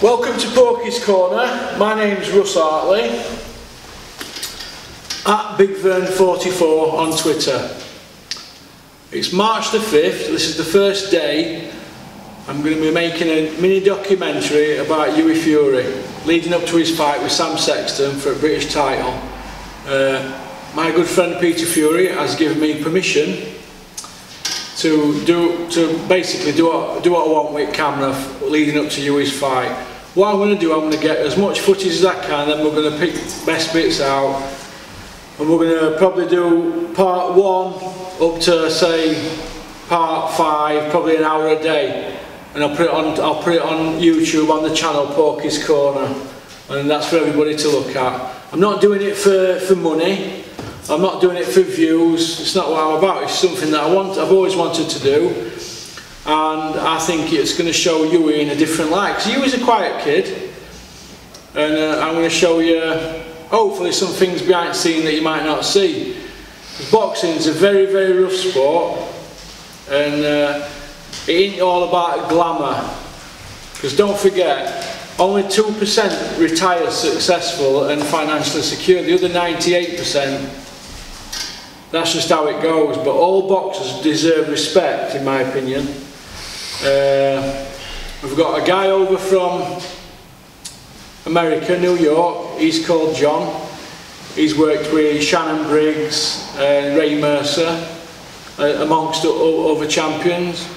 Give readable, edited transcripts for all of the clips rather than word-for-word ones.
Welcome to Porky's Corner. My name's Russ Hartley, at BigVern44 on Twitter. It's March the 5th, this is the first day. I'm going to be making a mini documentary about Hughie Fury, leading up to his fight with Sam Sexton for a British title. My good friend Peter Fury has given me permission to basically do what I want with camera leading up to Hughie's fight. What I'm going to do, I'm going to get as much footage as I can, and we're going to pick the best bits out, and we're going to probably do part one up to say part five, probably an hour a day, and I'll put it on YouTube on the channel Porky's Corner, and that's for everybody to look at. I'm not doing it for money. I'm not doing it for views. It's not what I'm about. It's something that I've always wanted to do, and I think it's going to show Hughie in a different light. Because Hughie's a quiet kid, and I'm going to show you hopefully some things behind the scene that you might not see. Boxing's a very, very rough sport, and it ain't all about glamour. Because don't forget, only 2% retire successful and financially secure. The other 98%. That's just how it goes, but all boxers deserve respect, in my opinion. We've got a guy over from America, New York, he's called John. He's worked with Shannon Briggs and Ray Mercer, amongst other champions.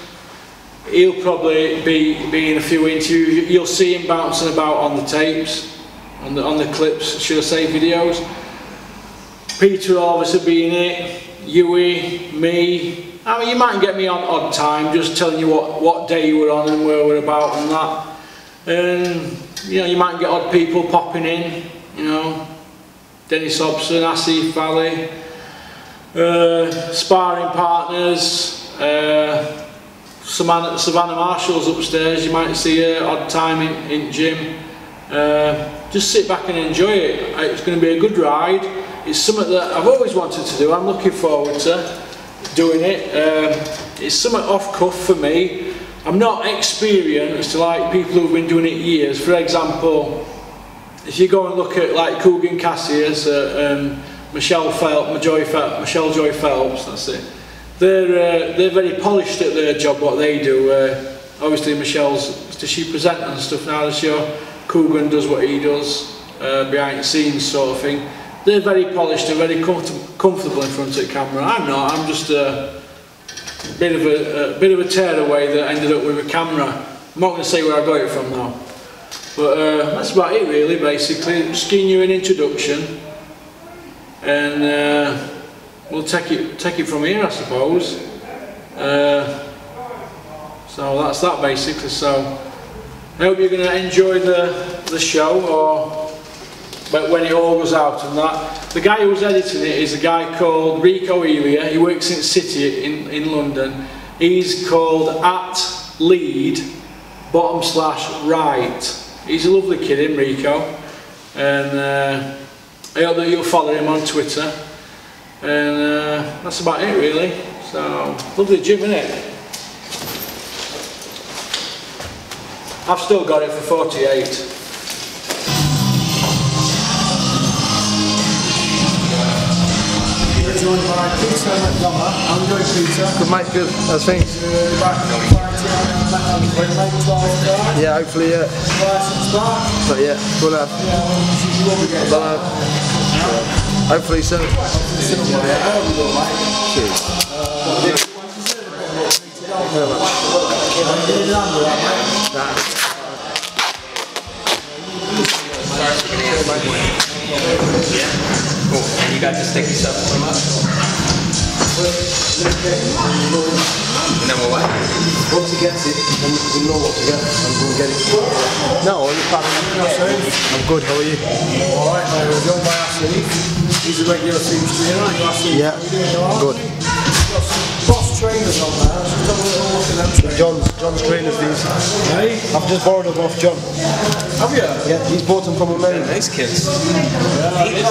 He'll probably be in a few interviews. You'll see him bouncing about on the tapes, on the clips, should I say, videos. Peter will obviously be in it, Hughie, me. I mean, you might get me on odd time, just telling you what day you were on and where we're about and that. You know, you might get odd people popping in, you know, Dennis Hobson, Asif Valley, sparring partners, Savannah Marshall's upstairs, you might see her odd time in gym. Just sit back and enjoy it. It's going to be a good ride. It's something that I've always wanted to do. I'm looking forward to doing it. It's somewhat off cuff for me. I'm not experienced like people who've been doing it years. For example, if you go and look at like Coogan Cassius, Michelle Joy Phelps, that's it. They're very polished at their job, what they do. Obviously, does she present and stuff now this year? Coogan does what he does, behind the scenes sort of thing. They're very polished and very comfortable in front of the camera. I'm not. I'm just a bit of a tearaway that ended up with a camera. I'm not going to say where I got it from now, but that's about it really. Basically, just giving you an introduction, and we'll take it from here, I suppose. So that's that basically. So I hope you're going to enjoy the show, but when it all goes out and that. The guy who's editing it is a guy called Rico Elia. He works in City in London. He's called @lead_right. He's a lovely kid, him Rico. And I hope that you'll follow him on Twitter. And that's about it really. So, lovely gym, isn't it? I've still got it for 48. Joined by Peter McDonagh, Andrey Peter. Good mate, good, how's things? Yeah, hopefully, yeah. But yeah, we'll have. Hopefully soon. Cheers. Thank you very much. You guys just take yourself from us. And then we'll what? Once he gets it, then we'll know what to get and we'll get it. No, I'm good, how are you? Alright, we're done by Asif. He's a regular team trainer, aren't you, Asif? Yeah, good. We've got some boss trainers on there, so we'll have a little look at them. John's trainers these. Hey? I've just borrowed them off John. Have you? Yeah, he's bought them from America. Nice kids. Yeah. They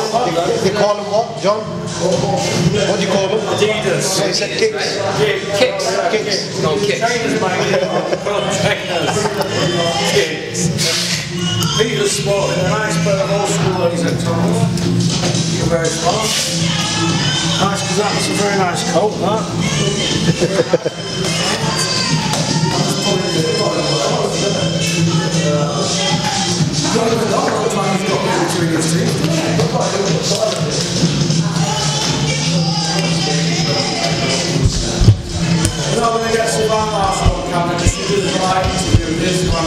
call them what, John? What do you call them? Adidas. Yeah, he said kicks. Right? Kicks. Kicks. No, kicks. Kicks. Peter's small, a nice pair of old school ladies at Tom. You're very smart. Nice, because that's a very nice coat, that. Now when I get Savannah Marshall on camera, she did the right interview this one. I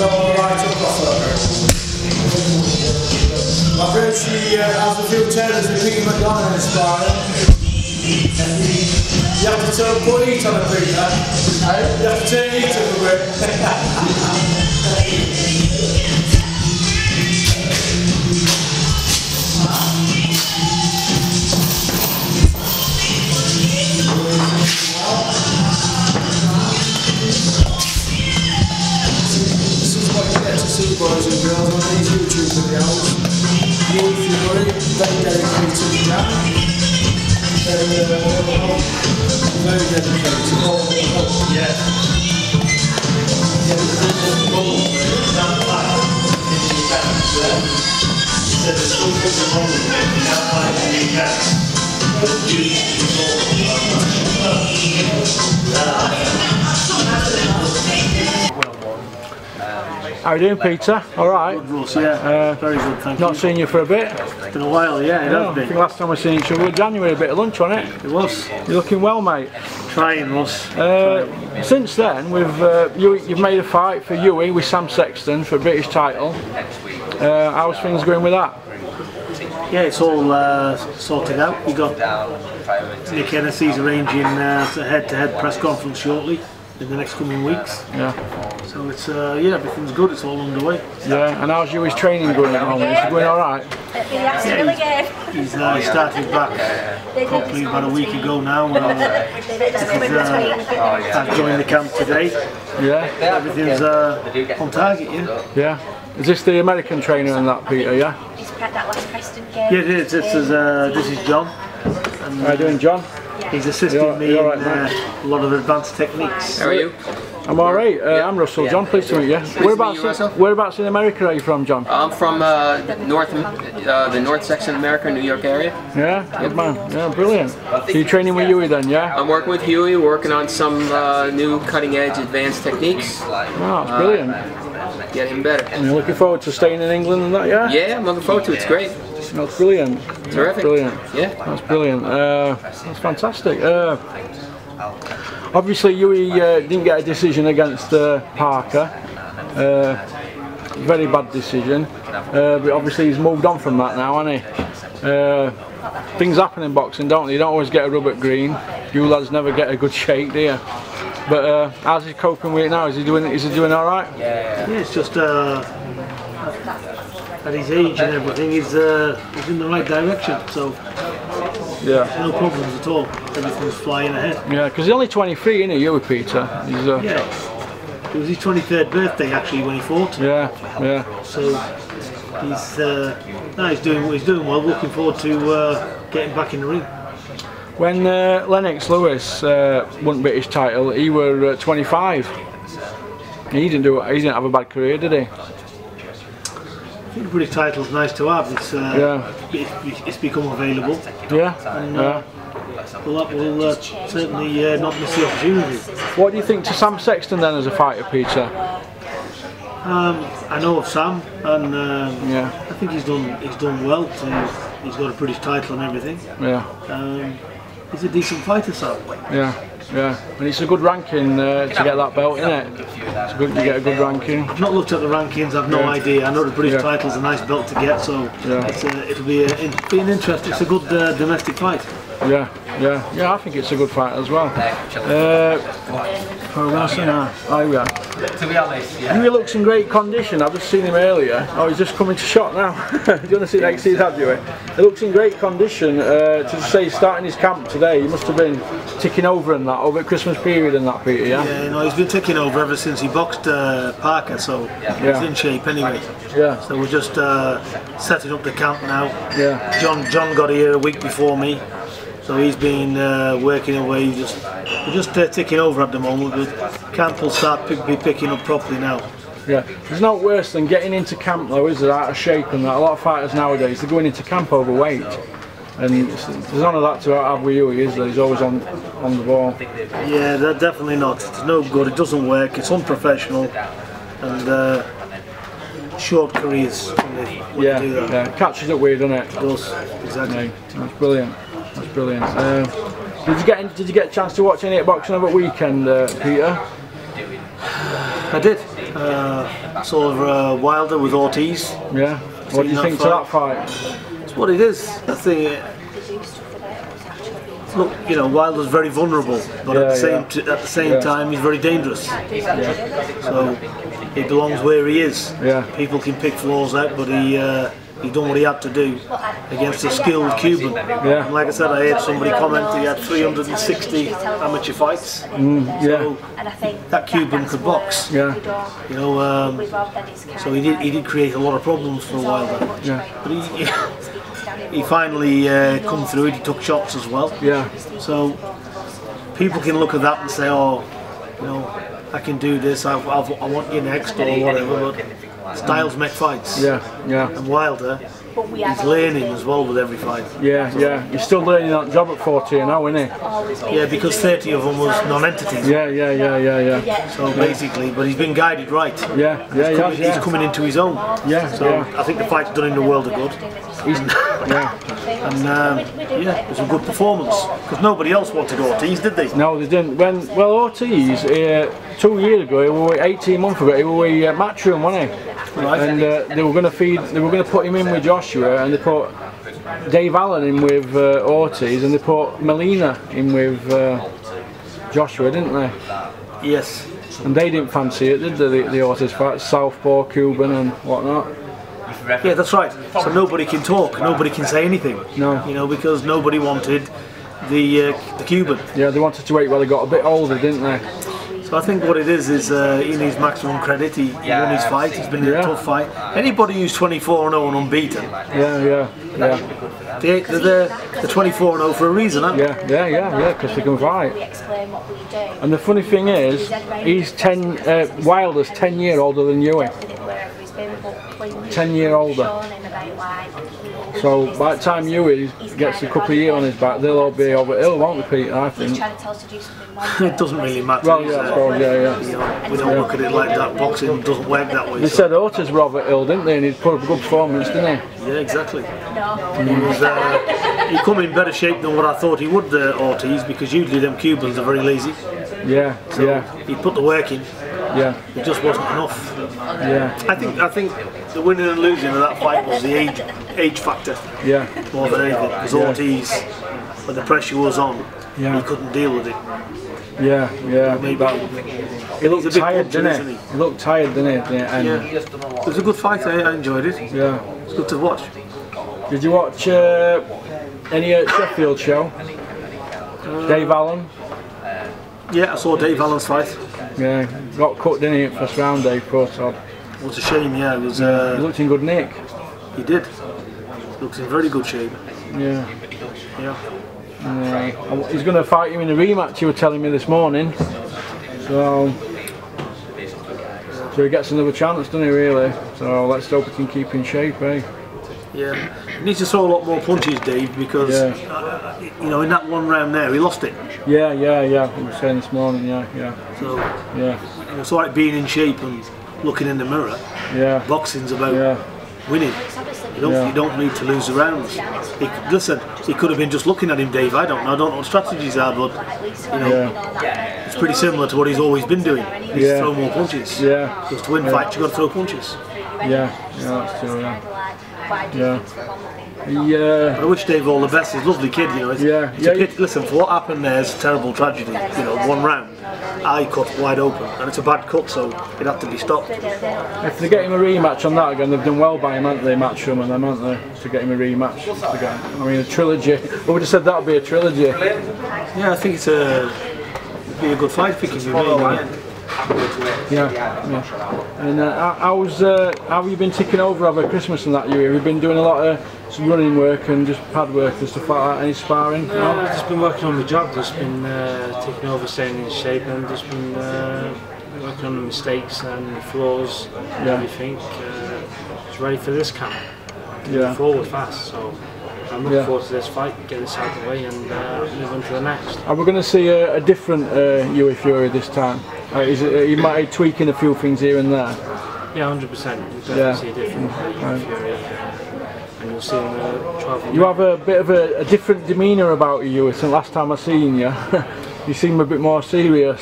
don't want to write up off her. I've heard she has a few tailors with Peter McDonagh inspired. You have to turn put heat on a Peter. You have to turn heat on a bit. This is what you get to see, boys and girls, on these YouTube videos. Hughie Fury, very dedicated to the jam. Very dedicated to all the people. Yeah. How are you doing, Peter? All right. Good, Russ, yeah. Very good, thank you. Not seen you for a bit. It's been a while, yeah, it has been. I think last time we seen each other was January, a bit of lunch on it. It was. You're looking well, mate. Trying, Russ. Since then, you've made a fight for Hughie with Sam Sexton for a British title. How's things going with that? Yeah, it's all sorted out. We've got Mick Hennessy's arranging a head-to-head press conference shortly, in the next coming weeks. Yeah. So it's yeah, everything's good. It's all underway. Yeah. And how's Hughie's training going at the moment? Is it going all right? Yeah, he started back properly about a week ago now. I've joined the camp today. Yeah. Everything's on target. Yeah. Yeah. Is this the American trainer and that, Peter? Yeah. Yeah, it is. This is John. And, how you doing, John? He's assisted me in a lot of advanced techniques. How are you? I'm alright, I'm Russell. John, pleased to meet you. Whereabouts in America are you from, John? I'm from the north section of America, New York area. Yeah, good man. Yeah, brilliant. So you're training with Hughie then, yeah? I'm working with Hughie, working on some new cutting edge advanced techniques. Oh, that's brilliant. Get him better. And you're looking forward to staying in England and that, yeah? Yeah, I'm looking forward to it, it's great. That's brilliant. Terrific. That's brilliant. Yeah. That's brilliant. That's fantastic. Obviously, Hughie didn't get a decision against Parker. Very bad decision. But obviously, he's moved on from that now, hasn't he? Things happen in boxing, don't they? You don't always get a rub at green. You lads never get a good shake, do you? But how's he coping with it now? Is he doing all right? Yeah. It's just. At his age and everything, he's in the right direction, so yeah, no problems at all. Everything's flying ahead. Yeah, because he's only 23, isn't he, you with Peter? He's, yeah, it was his 23rd birthday actually when he fought. Yeah, yeah. So he's doing well. Looking forward to getting back in the ring. When Lennox Lewis won British title, he were 25. He didn't have a bad career, did he? I think British title's nice to have. It's it's become available. Yeah. And, well, that will certainly not miss the opportunity. What do you think to Sam Sexton then as a fighter, Peter? I know of Sam, and yeah, I think he's done well. He's got a British title and everything. Yeah. He's a decent fighter, Sam. Yeah. Yeah, and it's a good ranking to get that belt, isn't it? It's good to get a good ranking. I've not looked at the rankings, I've no idea. I know the British title's a nice belt to get, so it'll be an interesting, it's a good domestic fight. Yeah, I think it's a good fight as well. He looks in great condition. I've just seen him earlier. Oh, he's just coming to shot now. Do you want to see next to his head, do you? He looks in great condition. To say starting his camp today, he must have been ticking over and that over Christmas period and that, Peter, yeah? Yeah, no, he's been ticking over ever since he boxed Parker, so he's in shape anyway. Yeah. So we're just setting up the camp now. Yeah. John got here a week before me. So he's been working away, just ticking over at the moment, but camp will start picking up properly now. Yeah, it's not worse than getting into camp though, is it, out of shape and that. A lot of fighters nowadays, they're going into camp overweight. And there's none of that to have with Hughie, is there? He's always on the ball. Yeah, definitely not. It's no good, it doesn't work, it's unprofessional. And short careers when they do that. Yeah, catches it weird, doesn't it? It does, exactly. Yeah, that's brilliant. That's brilliant. Did you get a chance to watch any boxing over the weekend, Peter? I did. Saw Wilder with Ortiz. Yeah. What do you think to that fight? It's what it is. That's the. Look, you know, Wilder's very vulnerable, but at the same time he's very dangerous. Yeah. So he belongs where he is. Yeah. People can pick flaws out, but he. He'd done what he had to do against a skilled Cuban. Yeah. And like I said, I heard somebody comment he had 360 amateur fights. So that Cuban could box. Yeah. You know, so he did create a lot of problems for a while then. Yeah. But he finally come through it. He took shots as well. Yeah. So people can look at that and say, oh, you know, I can do this. I want you next or whatever. But styles make fights. Yeah, yeah. And Wilder, he's learning as well with every fight. Yeah, yeah. He's still learning that job at 40 now, isn't he? Yeah, because 30 of them was non-entities. Yeah. So basically, but he's been guided right. He's coming into his own. Yeah. So I think the fight's done him the world of good. And it was a good performance because nobody else wanted Ortiz, did they? No, they didn't. Well, Ortiz 2 years ago, 18 months ago, he was with Matchroom, wasn't he? Right. And they were going to put him in with Joshua, and they put Dave Allen in with Ortiz, and they put Molina in with Joshua, didn't they? Yes. And they didn't fancy it, did they? The Ortiz fight, southpaw, Cuban, and whatnot. Yeah, that's right. So nobody can talk, nobody can say anything. No. You know, because nobody wanted the Cuban. Yeah, they wanted to wait while they got a bit older, didn't they? I think what it is he needs maximum credit. He won his fight. It's been a tough fight. Anybody who's 24-0 and unbeaten. Yeah. They're 24-0 for a reason, aren't they? Yeah. Because they can fight. And the funny thing is, he's Wilder's 10 years older than Hughie. 10 years older. So by the time Hughie gets a couple of years on his back, they'll all be over the hill, won't they, Pete? I think. It doesn't really matter. Well, we don't look at it like that. Boxing doesn't work that way. They said Ortiz were over the hill, didn't they? And he put a good performance, didn't he? Yeah, exactly. He come in better shape than what I thought he would, Ortiz, because usually them Cubans are very lazy. Yeah, so he put the work in. Yeah, it just wasn't enough. Yeah, I think the winning and losing of that fight was the age factor. Yeah, more than anything, because Ortiz, when the pressure was on, he couldn't deal with it. Yeah. He looked tired, didn't he? He looked tired, didn't he? It was a good fight. I enjoyed it. Yeah, it's good to watch. Did you watch any Sheffield show? Dave Allen. Yeah, I saw Dave Allen's fight. Yeah, got cut, didn't he, at first round, Dave, poor Todd. What a shame, yeah. It was, he looked in good nick. He did. Looks in very good shape. Yeah. He's going to fight you in a rematch, you were telling me this morning. So he gets another chance, doesn't he, really? So let's hope he can keep in shape, eh? Yeah. He needs to throw a lot more punches, Dave, because, you know, in that one round there, he lost it. Yeah, we were saying this morning, So, it's like being in shape and looking in the mirror. Yeah. Boxing's about winning. You don't need to lose the rounds. Listen, he could have been just looking at him, Dave. I don't know what strategies are, but, you know, it's pretty similar to what he's always been doing. He's throw more punches. Yeah. Because to win fights, you've got to throw punches. Yeah, that's true, yeah. I wish Dave all the best. He's a lovely kid, you know. Listen, for what happened there is a terrible tragedy. You know, one round, eye cut wide open, and it's a bad cut, so it had to be stopped. If they get him a rematch on that again, they've done well by him, haven't they? Matchroom and them, haven't they? To get him a rematch again. I mean, a trilogy. I would have said that would be a trilogy. Yeah, I think it's it'd be a good fight picking you up. And how have you been ticking over over Christmas and that year? We've been doing a lot of some running work and just pad work and stuff like that. Any sparring? No, I've just been working on my job. Just been ticking over, staying in shape, and just been working on the mistakes and the flaws and everything. Just ready for this camp. Moving forward fast. So I'm looking forward to this fight, get this out of the way and move on to the next. And we're going to see a different Hughie Fury this time. You might be tweaking a few things here and there. Yeah, 100%. You'll see a different Hughie Fury. And you'll see him travel. You have a bit of a different demeanour about you since last time I seen you. You seem a bit more serious.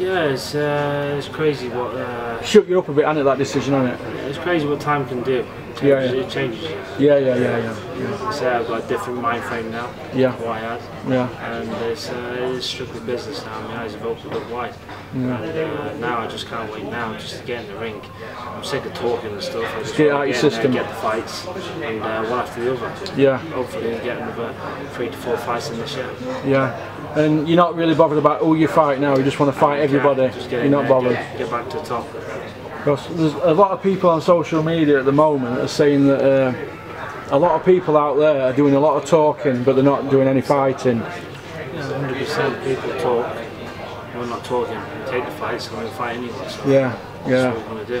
It's crazy what... shook you up a bit, hasn't it, that decision, hasn't it? It's crazy what time can do. It changes. Yeah. So I've got a different mind frame now. What I had. And it's strictly business now. My eyes have opened up wide. And now I just can't wait now just to get in the ring. I'm sick of talking and stuff. I just get out your system. Get the fights and one after the other. Hopefully we'll get another 3 to 4 fights in this year. And you're not really bothered about who you fight now. You just want to fight everybody. You're not bothered. Get back to the top. Because there's a lot of people on social media at the moment are saying that a lot of people out there are doing a lot of talking, but they're not doing any fighting. 100% people talk. We're not talking. We take the fights, and we fight anyway. So that's what we're going to do.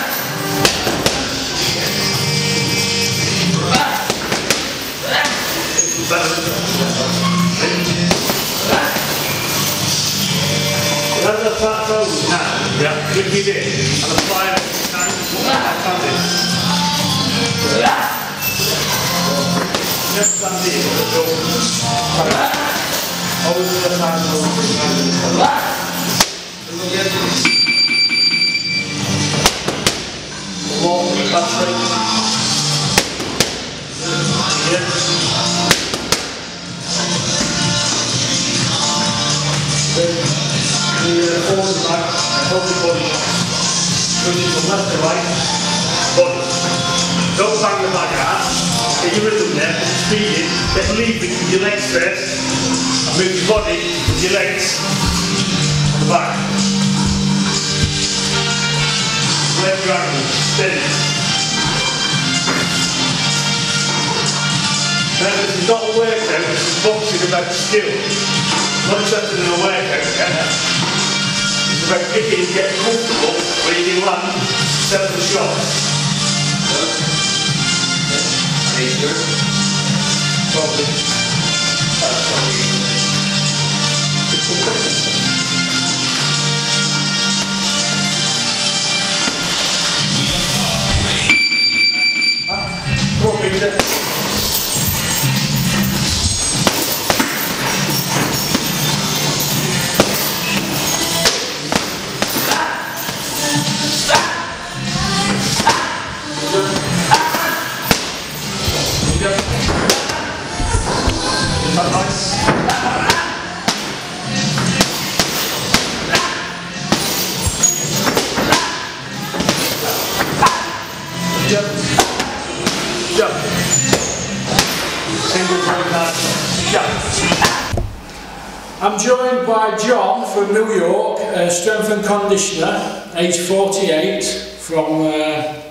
I'm joined by John from New York, strength and conditioner, age 48, from a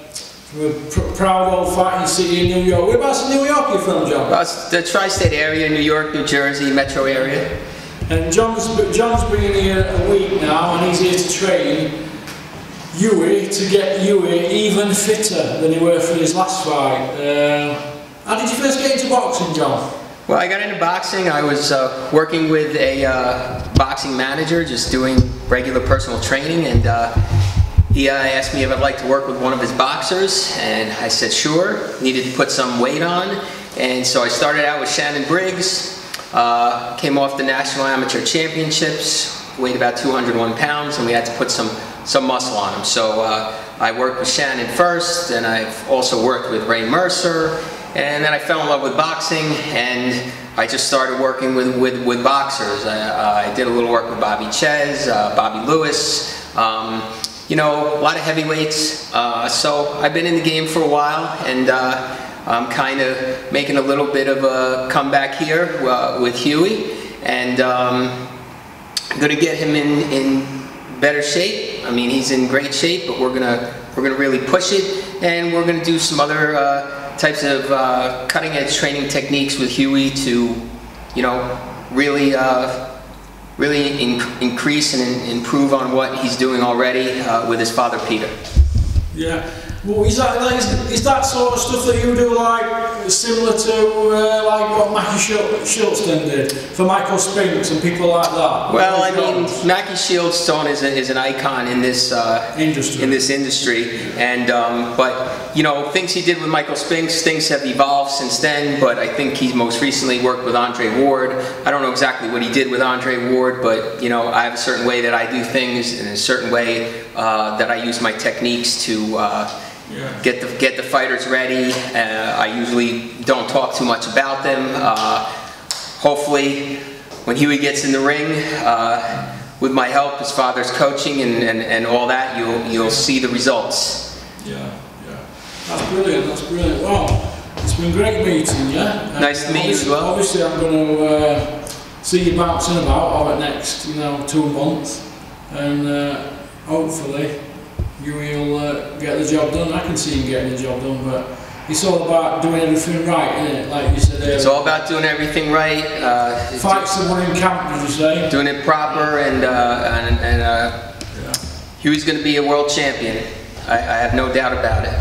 proud old fighting city in New York. Whereabouts in New York are you from, John? The tri-state area, New York, New Jersey, metro area. And John's been here a week now, and he's here to train. Hughie to get Hughie even fitter than he were for his last fight. How did you first get into boxing, John? Well, I got into boxing. I was working with a boxing manager, just doing regular personal training, and he asked me if I'd like to work with one of his boxers, and I said sure. Needed to put some weight on, and so I started out with Shannon Briggs. Came off the National Amateur Championships, weighed about 201 pounds, and we had to put some muscle on him. So I worked with Shannon first, and I've also worked with Ray Mercer, and then I fell in love with boxing, and I just started working with boxers. I did a little work with Bobby Ches, Bobby Lewis, you know, a lot of heavyweights. So I've been in the game for a while, and I'm kind of making a little bit of a comeback here with Hughie, and I'm gonna get him in better shape. I mean, he's in great shape, but we're gonna really push it, and we're gonna do some other types of cutting edge training techniques with Hughie to, you know, really increase and improve on what he's doing already with his father Peter. Yeah. Well, is that sort of stuff that you do like similar to like what Mackie Shieldstone did for Michael Spinks and people like that? Well, I mean, Mackie Shieldstone is an icon in this industry. And but you know, things he did with Michael Spinks, things have evolved since then. But I think he's most recently worked with Andre Ward. I don't know exactly what he did with Andre Ward, but you know, I have a certain way that I do things, and a certain way that I use my techniques to. Yeah. Get the fighters ready. I usually don't talk too much about them. Hopefully, when Hughie gets in the ring, with my help, his father's coaching and all that, you'll see the results. Yeah, yeah, that's brilliant. That's brilliant. Well, it's been great meeting you. Yeah? Nice to meet you as well. Obviously, I'm going to see you bouncing about over the next, you know, 2 months, and hopefully. Hughie will get the job done. I can see him getting the job done, but it's all about doing everything right, isn't it? Like you said, it's all about doing everything right. Fight someone in camp, did you say? Doing it proper, and yeah. Hughie's going to be a world champion. I have no doubt about it.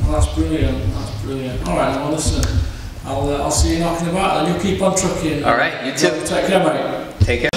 Well, that's brilliant. That's brilliant. All right, well listen, I'll see you knocking about, and you keep on trucking. All right, you too. Take care, mate. Take care.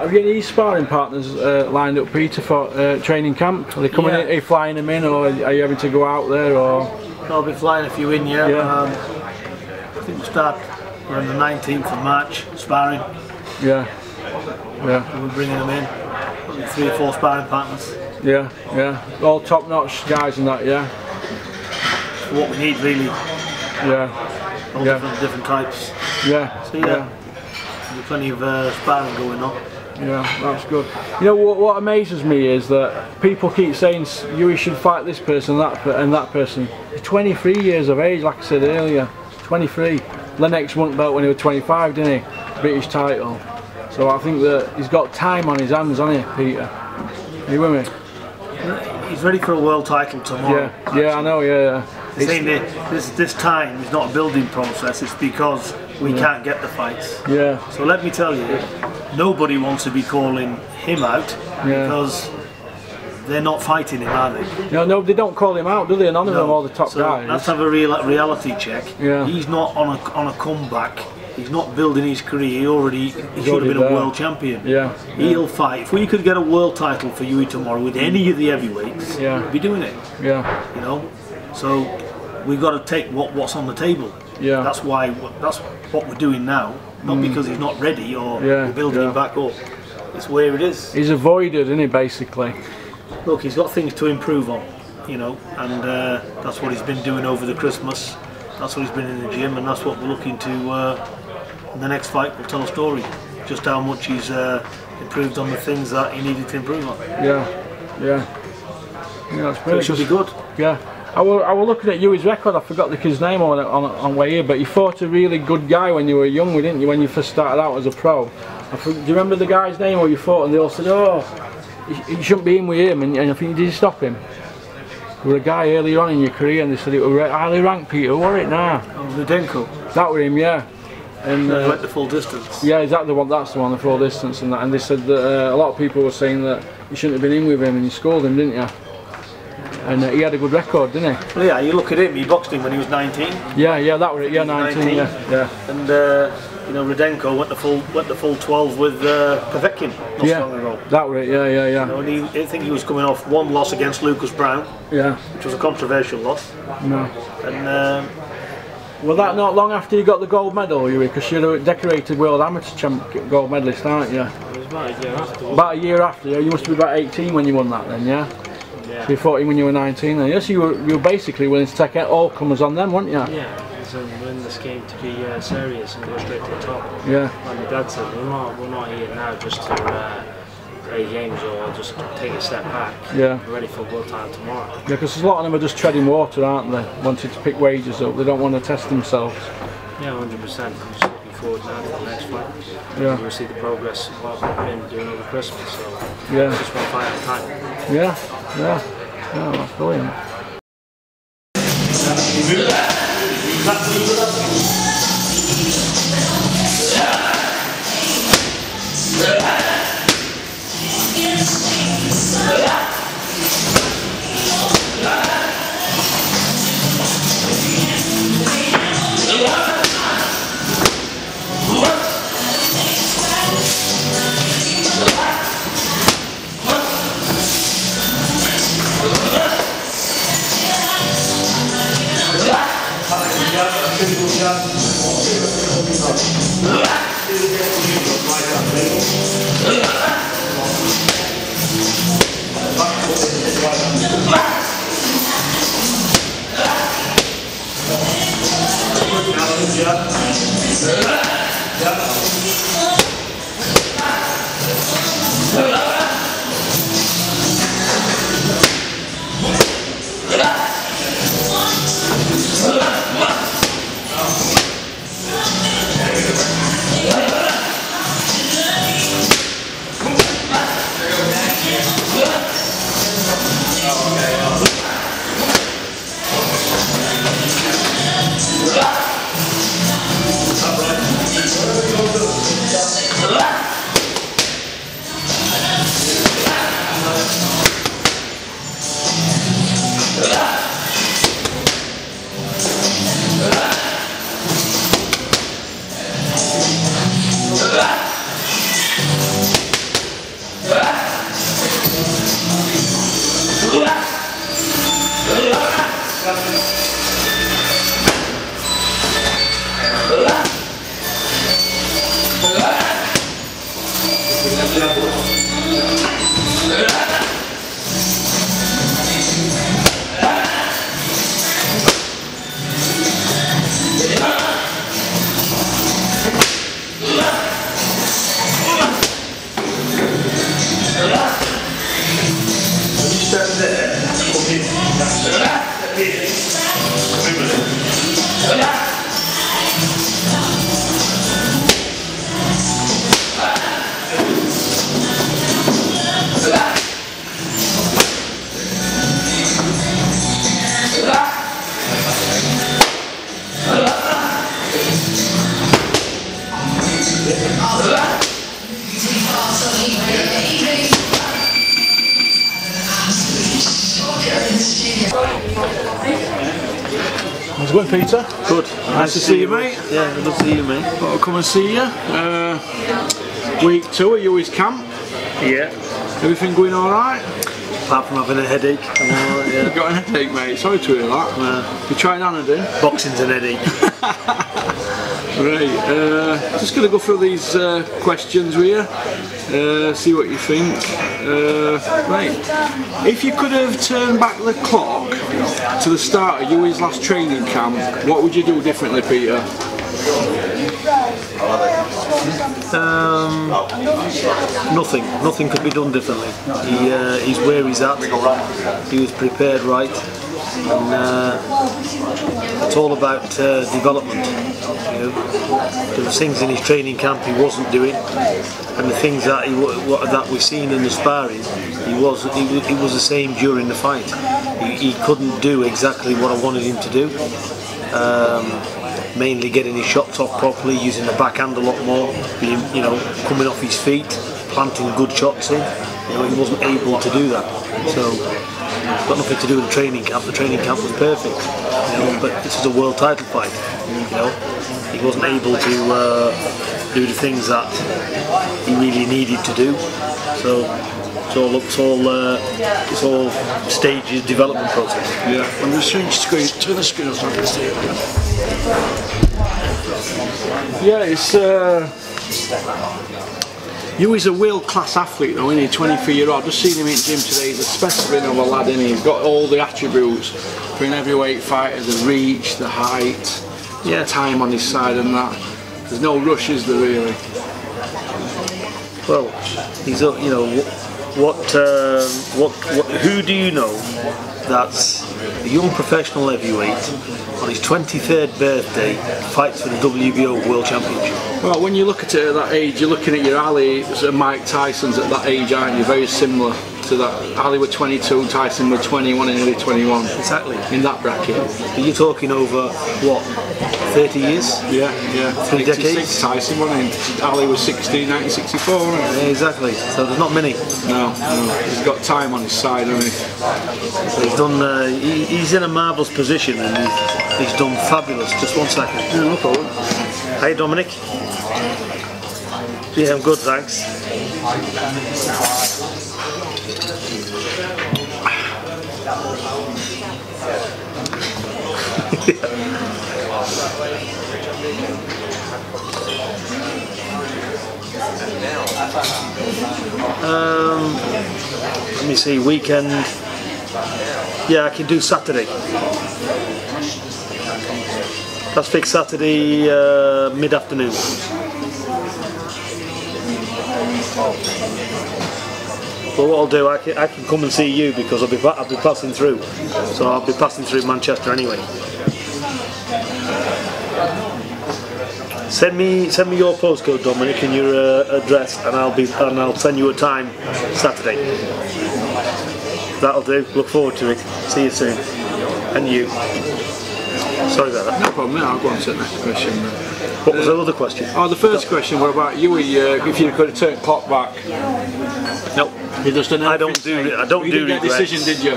Have you any sparring partners lined up, Peter, for training camp? Are they coming in? Are you flying them in, or are you having to go out there? Or I'll be flying a few in, yeah. I think we start on the 19th of March sparring. Yeah, yeah. And we're bringing them in, 3 or 4 sparring partners. Yeah, yeah. All top-notch guys and that, yeah. What we need, really. Yeah. All different types. Yeah. So, yeah. There's plenty of sparring going on. Yeah, that's good. You know what amazes me is that people keep saying you should fight this person, that person. He's 23 years of age, like I said earlier. 23. Lennox won the belt when he was 25, didn't he? British title. So I think that he's got time on his hands, hasn't he, Peter? Are you with me? He's ready for a world title tomorrow. Yeah, actually. Yeah, I know. Yeah. This time is not a building process. It's because. We can't get the fights. Yeah. So let me tell you, nobody wants to be calling him out because they're not fighting him, are they? No, they don't call him out, do they? None of them are the top guys. Let's have a reality check. Yeah. He's not on a comeback. he's not building his career. He should have been a world champion. Yeah, he'll fight. If we could get a world title for Hughie tomorrow with any of the heavyweights, he'd be doing it. Yeah, you know. So we've got to take what's on the table. Yeah, that's why. That's what we're doing now. Not because he's not ready or we're building him back up. It's where it is. He's avoided, isn't he? Basically, look, he's got things to improve on. You know, and that's what he's been doing over the Christmas. That's what he's been in the gym, and that's what we're looking to. In the next fight, we'll tell a story just how much he's improved on the things that he needed to improve on. That's brilliant. So it should be good. Yeah, I was looking at Hughie's record. I forgot his name on way here, but you fought a really good guy when you were young, didn't you? When you first started out as a pro, do you remember the guy's name? Or you fought, and they all said, "Oh, you shouldn't be in with him," and I think you did stop him. There was a guy earlier on in your career, and they said it was highly ranked Peter. Who were it now? Oh, Rudenko. That were him, yeah. And went the full distance. Yeah, exactly. That's the one, the full distance, and that. And they said that a lot of people were saying that you shouldn't have been in with him, and you scolded him, didn't you? And he had a good record, didn't he? Well, yeah. You look at him. He boxed him when he was 19. Yeah, yeah. That were it. Yeah, 19. Yeah. And you know, Rudenko went the full 12 with Povetkin. That were it. Yeah. You know, and I think he was coming off one loss against Lucas Brown. Yeah. Which was a controversial loss. No. And. Was that not long after you got the gold medal, Hughie? Because you're a decorated world amateur champ gold medalist, aren't you? It was about a year after. About a year after, you must be about 18 when you won that then, yeah? So you 14 when you were 19 then. Yes, you were basically willing to take all comers on them, weren't you? Yeah, so when this came to be serious and go straight to the top. Yeah. Like my dad said, we're not here now just to play games or just take a step back. Yeah. We're ready for world title tomorrow. Yeah, because a lot of them are just treading water, aren't they? Wanting to pick wages up, they don't want to test themselves. Yeah, 100%. I'm just looking forward now to the next fight. Yeah. We'll see the progress of what we've been doing over Christmas. So yeah. Just one fight at a time. Yeah, that's brilliant. How's it going, Peter? Good. Nice to see you, mate. Yeah, good to see you, mate. I'll come and see you. Week two at Hughie's camp. Yeah. Everything going all right? Apart from having a headache. All right, yeah. You've got a headache, mate. Sorry to hear that. You trying Anadin? Boxing's an headache. Right. Just going to go through these questions with you. See what you think. Right. If you could have turned back the clock to the start of Hughie's last training camp, what would you do differently, Peter? Nothing could be done differently. He's where he's at, he was prepared right, and it's all about development. You know, there were things in his training camp he wasn't doing, and the things that we've seen in the sparring, he was the same during the fight. He couldn't do exactly what I wanted him to do. Mainly getting his shots off properly, using the backhand a lot more, being, you know, coming off his feet, planting good shots in. You know, he wasn't able to do that. So, it's got nothing to do with the training camp. The training camp was perfect, you know, but this is a world title fight. You know, he wasn't able to do the things that he really needed to do. So, it's all stages, development process. Yeah, I'm just trying to turn the screen so I can see it. Yeah, it's Hughie's a world-class athlete though, isn't he? 23-year-old. Just seen him in the gym today. He's a specimen of a lad, isn't he? He's got all the attributes for an heavyweight fighter: the reach, the height, yeah, time on his side, and that. There's no rushes there really. Well, he's up, you know. Who do you know that's a young professional heavyweight on his 23rd birthday fights for the WBO World Championship? Well, when you look at it at that age, you're looking at your Ali, Mike Tyson's at that age, aren't you? Very similar to that. Ali were 22, Tyson were 21 and nearly 21. Exactly. In that bracket. But you're talking over, what, 30 years? Yeah, yeah. 3 decades? Tyson won in. Ali was 16, 1964, wasn't it? Yeah, exactly. So there's not many. No, no. He's got time on his side, hasn't he? So he's done, he's in a marvellous position and he's done fabulous. Just 1 second. No problem. Hi, Dominic. Yeah, I'm good, thanks. Let me see, weekend. Yeah, I can do Saturday. Let's fix Saturday mid-afternoon. Well, what I'll do, I can come and see you because I'll be passing through. So I'll be passing through Manchester anyway. Send me your postcode, Dominic, and your address, and I'll send you a time Saturday. That'll do. Look forward to it. See you soon. And you. Sorry about that. No problem. I'll go on to the next question. What was the other question? Oh, the first question was about you. If you could have turned the clock back. Nope. You just didn't. I don't get decision, did you?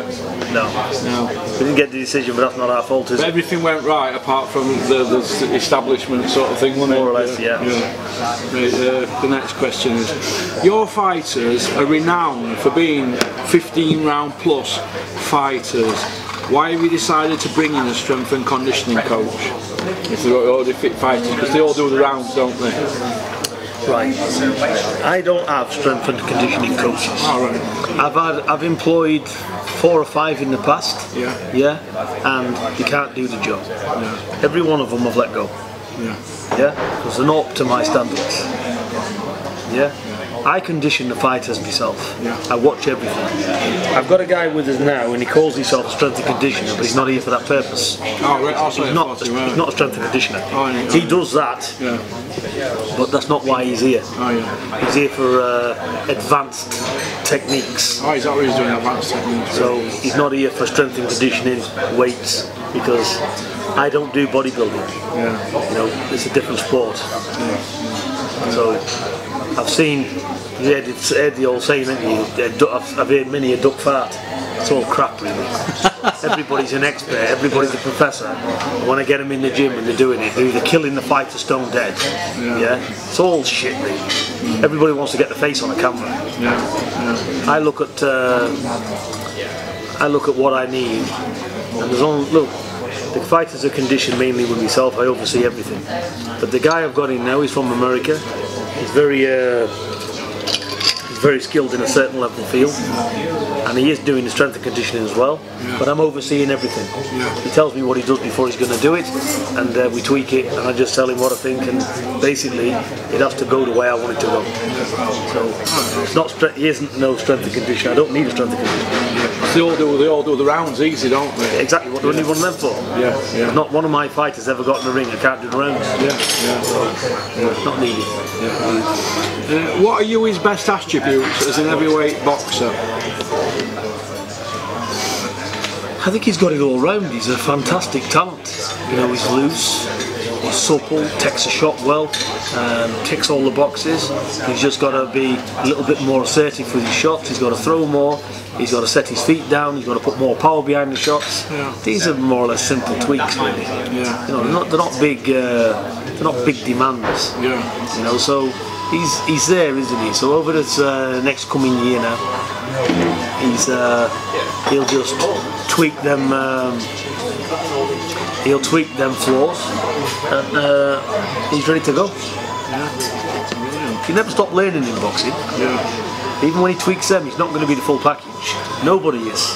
No. No. We didn't get the decision, but that's not our fault, is it? Everything went right apart from the establishment sort of thing, wasn't it? More or less, yeah. Right, the next question is: your fighters are renowned for being 15-round plus fighters. Why have you decided to bring in a strength and conditioning coach? If they're all the fit fighters, because they all do the rounds, don't they? Right. I don't have strength and conditioning coaches. All right. I've employed 4 or 5 in the past. Yeah. Yeah. And they can't do the job. Yeah. Every one of them I've let go. Yeah. Yeah. Because they're not up to my standards. Yeah. I condition the fighters myself. Yeah. I watch everything. I've got a guy with us now, and he calls himself a strength and conditioner, but he's not here for that purpose. Oh, right. He's not a strength and conditioner. Oh, yeah. He does that, yeah, but that's not why he's here. Oh, yeah. He's here for advanced techniques. Oh, he's always doing advanced techniques. So he's not here for strength and conditioning, weights, because I don't do bodybuilding. Yeah. You know, it's a different sport. Yeah. So. I've seen, yeah, it's the old saying, I've heard many a duck fart. It's all crap, really. Everybody's an expert, everybody's a professor. When I get them in the gym and they're doing it, they're either killing the fighter stone dead. Yeah. It's all shit, really. Everybody wants to get the face on the camera. I look at what I need, and there's only, look, the fighters are conditioned mainly with myself. I oversee everything. But the guy I've got in now, he's from America. He's very skilled in a certain level field, and he is doing the strength and conditioning as well, but I'm overseeing everything. He tells me what he does before he's going to do it, and we tweak it, and I just tell him what I think, and basically it has to go the way I want it to go. So it's not he isn't strength and conditioning. I don't need a strength and conditioning. They all do the rounds easy, don't they? Exactly. What do I need one of them for? Not one of my fighters ever got in the ring and can't do the rounds. So not needed. What are you his best attributes as an heavyweight boxer? I think he's got it all round. He's a fantastic talent. You know, he's loose, he's supple, takes a shot well, ticks all the boxes. He's just got to be a little bit more assertive with his shots. He's got to throw more. He's got to set his feet down. He's got to put more power behind the shots. These are more or less simple tweaks, really. You know, they're not big. They're not big demands. You know, so. He's there, isn't he? So over this next coming year now, he'll just tweak them. He'll tweak them flaws, and he's ready to go. You never stop learning in boxing. Even when he tweaks them, he's not going to be the full package. Nobody is.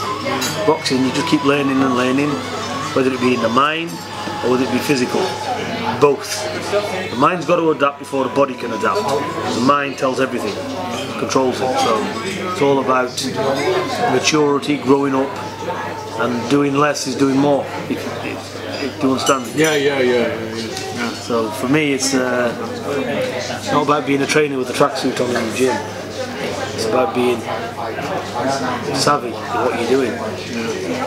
Boxing, you just keep learning and learning, whether it be in the mind or whether it be physical. Both. The mind's got to adapt before the body can adapt. The mind tells everything, controls it. So it's all about maturity, growing up, and doing less is doing more. Do you understand? Yeah. So for me, it's not about being a trainer with a tracksuit on in the gym. It's about being savvy with what you're doing.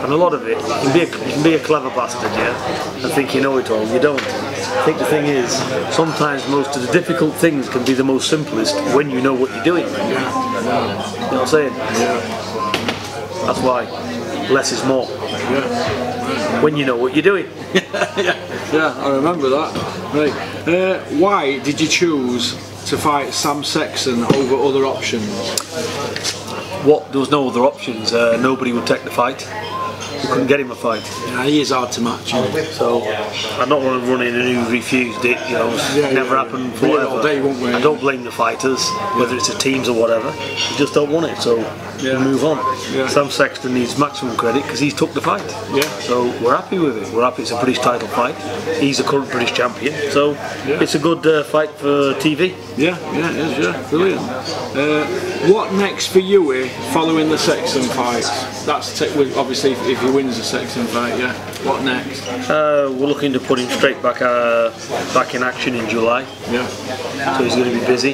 And a lot of it, you can be a clever bastard, and think you know it all. You don't. I think the thing is, sometimes most of the difficult things can be the most simplest when you know what you're doing. You know what I'm saying? That's why less is more. When you know what you're doing. I remember that. Right. Why did you choose to fight Sam Sexton over other options? There was no other options. Nobody would take the fight. We couldn't get him a fight. He is hard to match. So I'm not one of running and who refused it. Never happened. Whatever. Day, won't we? I don't blame the fighters, whether it's the teams or whatever. They just don't want it. So we move on. Sam Sexton needs maximum credit because he's took the fight. So we're happy with it. We're happy. It's a British title fight. He's a current British champion. So it's a good fight for TV. It is. Brilliant. What next for Hughie following the Sexton fight? That's obviously if he wins the Sexton fight. What next? We're looking to put him straight back in action in July. So he's going to be busy.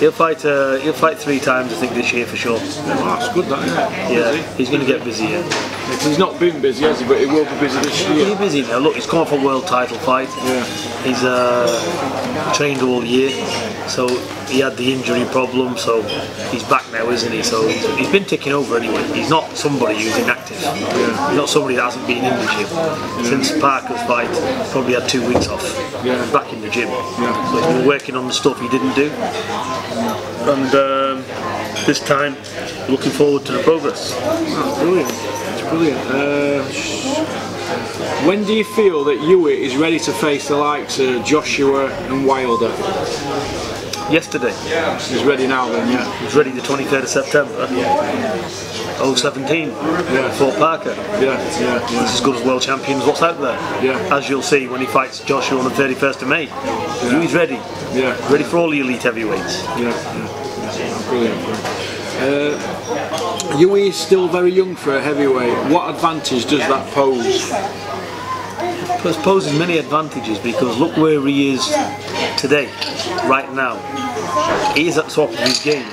He'll fight 3 times I think this year for sure. That's good. He's going to get busier. He's not been busy, has he? But he will be busy this year. He's busy now. Look, he's come off a world title fight. He's trained all year, so he had the injury problem. So he's back now, isn't he? So he's been ticking over anyway. He's not somebody who's inactive. He's not somebody that hasn't been in the gym. Since Parker's fight, probably had 2 weeks off. Back in the gym. So he's been working on the stuff he didn't do. And this time, looking forward to the progress. Brilliant. When do you feel that Hughie is ready to face the likes of Joshua and Wilder? Yesterday. He's ready now then, He's ready the 23rd of September. 2017 for Parker. He's as good as world champions, what's out there. As you'll see when he fights Joshua on the 31st of May. He's ready. Ready for all the elite heavyweights. Brilliant. Hughie is still very young for a heavyweight. What advantage does that pose? It poses many advantages because look where he is today, right now. He is at the top of his game.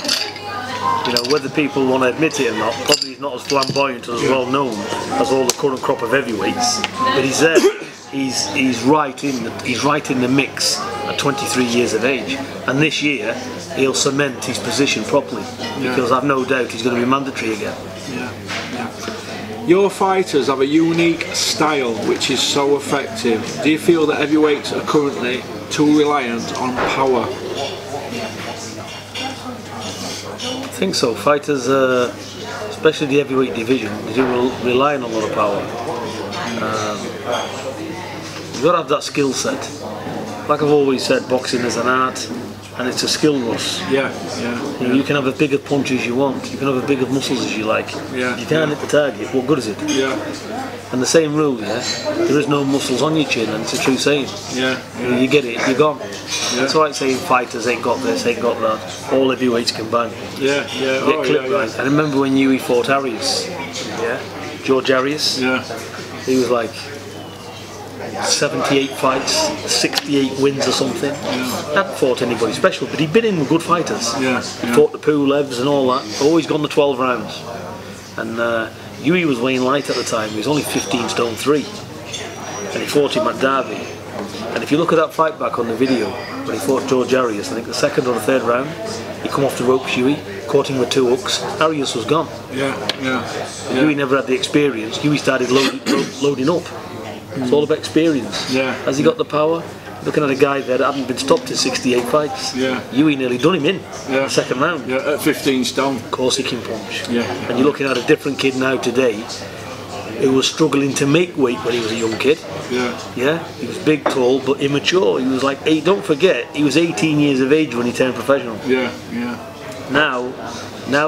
You know, whether people want to admit it or not, probably he's not as flamboyant or as well known as all the current crop of heavyweights. But he's there. He's right in the mix at 23 years of age, and this year he'll cement his position properly because I've no doubt he's going to be mandatory again. Your fighters have a unique style which is so effective. Do you feel that heavyweights are currently too reliant on power? I think so. Fighters, especially the heavyweight division, they do rely on a lot of power. You've got to have that skill set. Like I've always said, boxing is an art and it's a skill loss. Yeah. You can have a bigger punch as you want, you can have a bigger muscles as you like. Yeah. You can't hit the target, what good is it? Yeah. And the same rule, yeah, there is no muscles on your chin, and it's a true saying. Yeah. You get it, you're gone. Yeah. That's why it's saying fighters ain't got this, ain't got that. All heavyweights can bang. Yeah. Get clipped right. I remember when Hughie fought Arias, George Arias. Yeah. He was like 78 fights, 68 wins or something. Yeah. Hadn't fought anybody special, but he'd been in with good fighters. Yeah. Fought the Pulevs and all that. Always gone the 12 rounds. And Hughie was weighing light at the time. He was only 15 stone 3, and he fought him at Derby. And if you look at that fight back on the video, when he fought George Arias, I think the second or the third round, he come off the ropes, Hughie, caught him with two hooks. Arias was gone. Yeah. Hughie never had the experience. Hughie started loading up. It's all about experience. Yeah. Has he got the power? Looking at a guy there that hadn't been stopped in 68 fights. Yeah. Hughie nearly done him in the second round. Yeah, at 15 stone. Of course he can punch. Yeah. And you're looking at a different kid now today who was struggling to make weight when he was a young kid. Yeah. He was big, tall, but immature. He was like 8. Don't forget, he was 18 years of age when he turned professional. Yeah. Now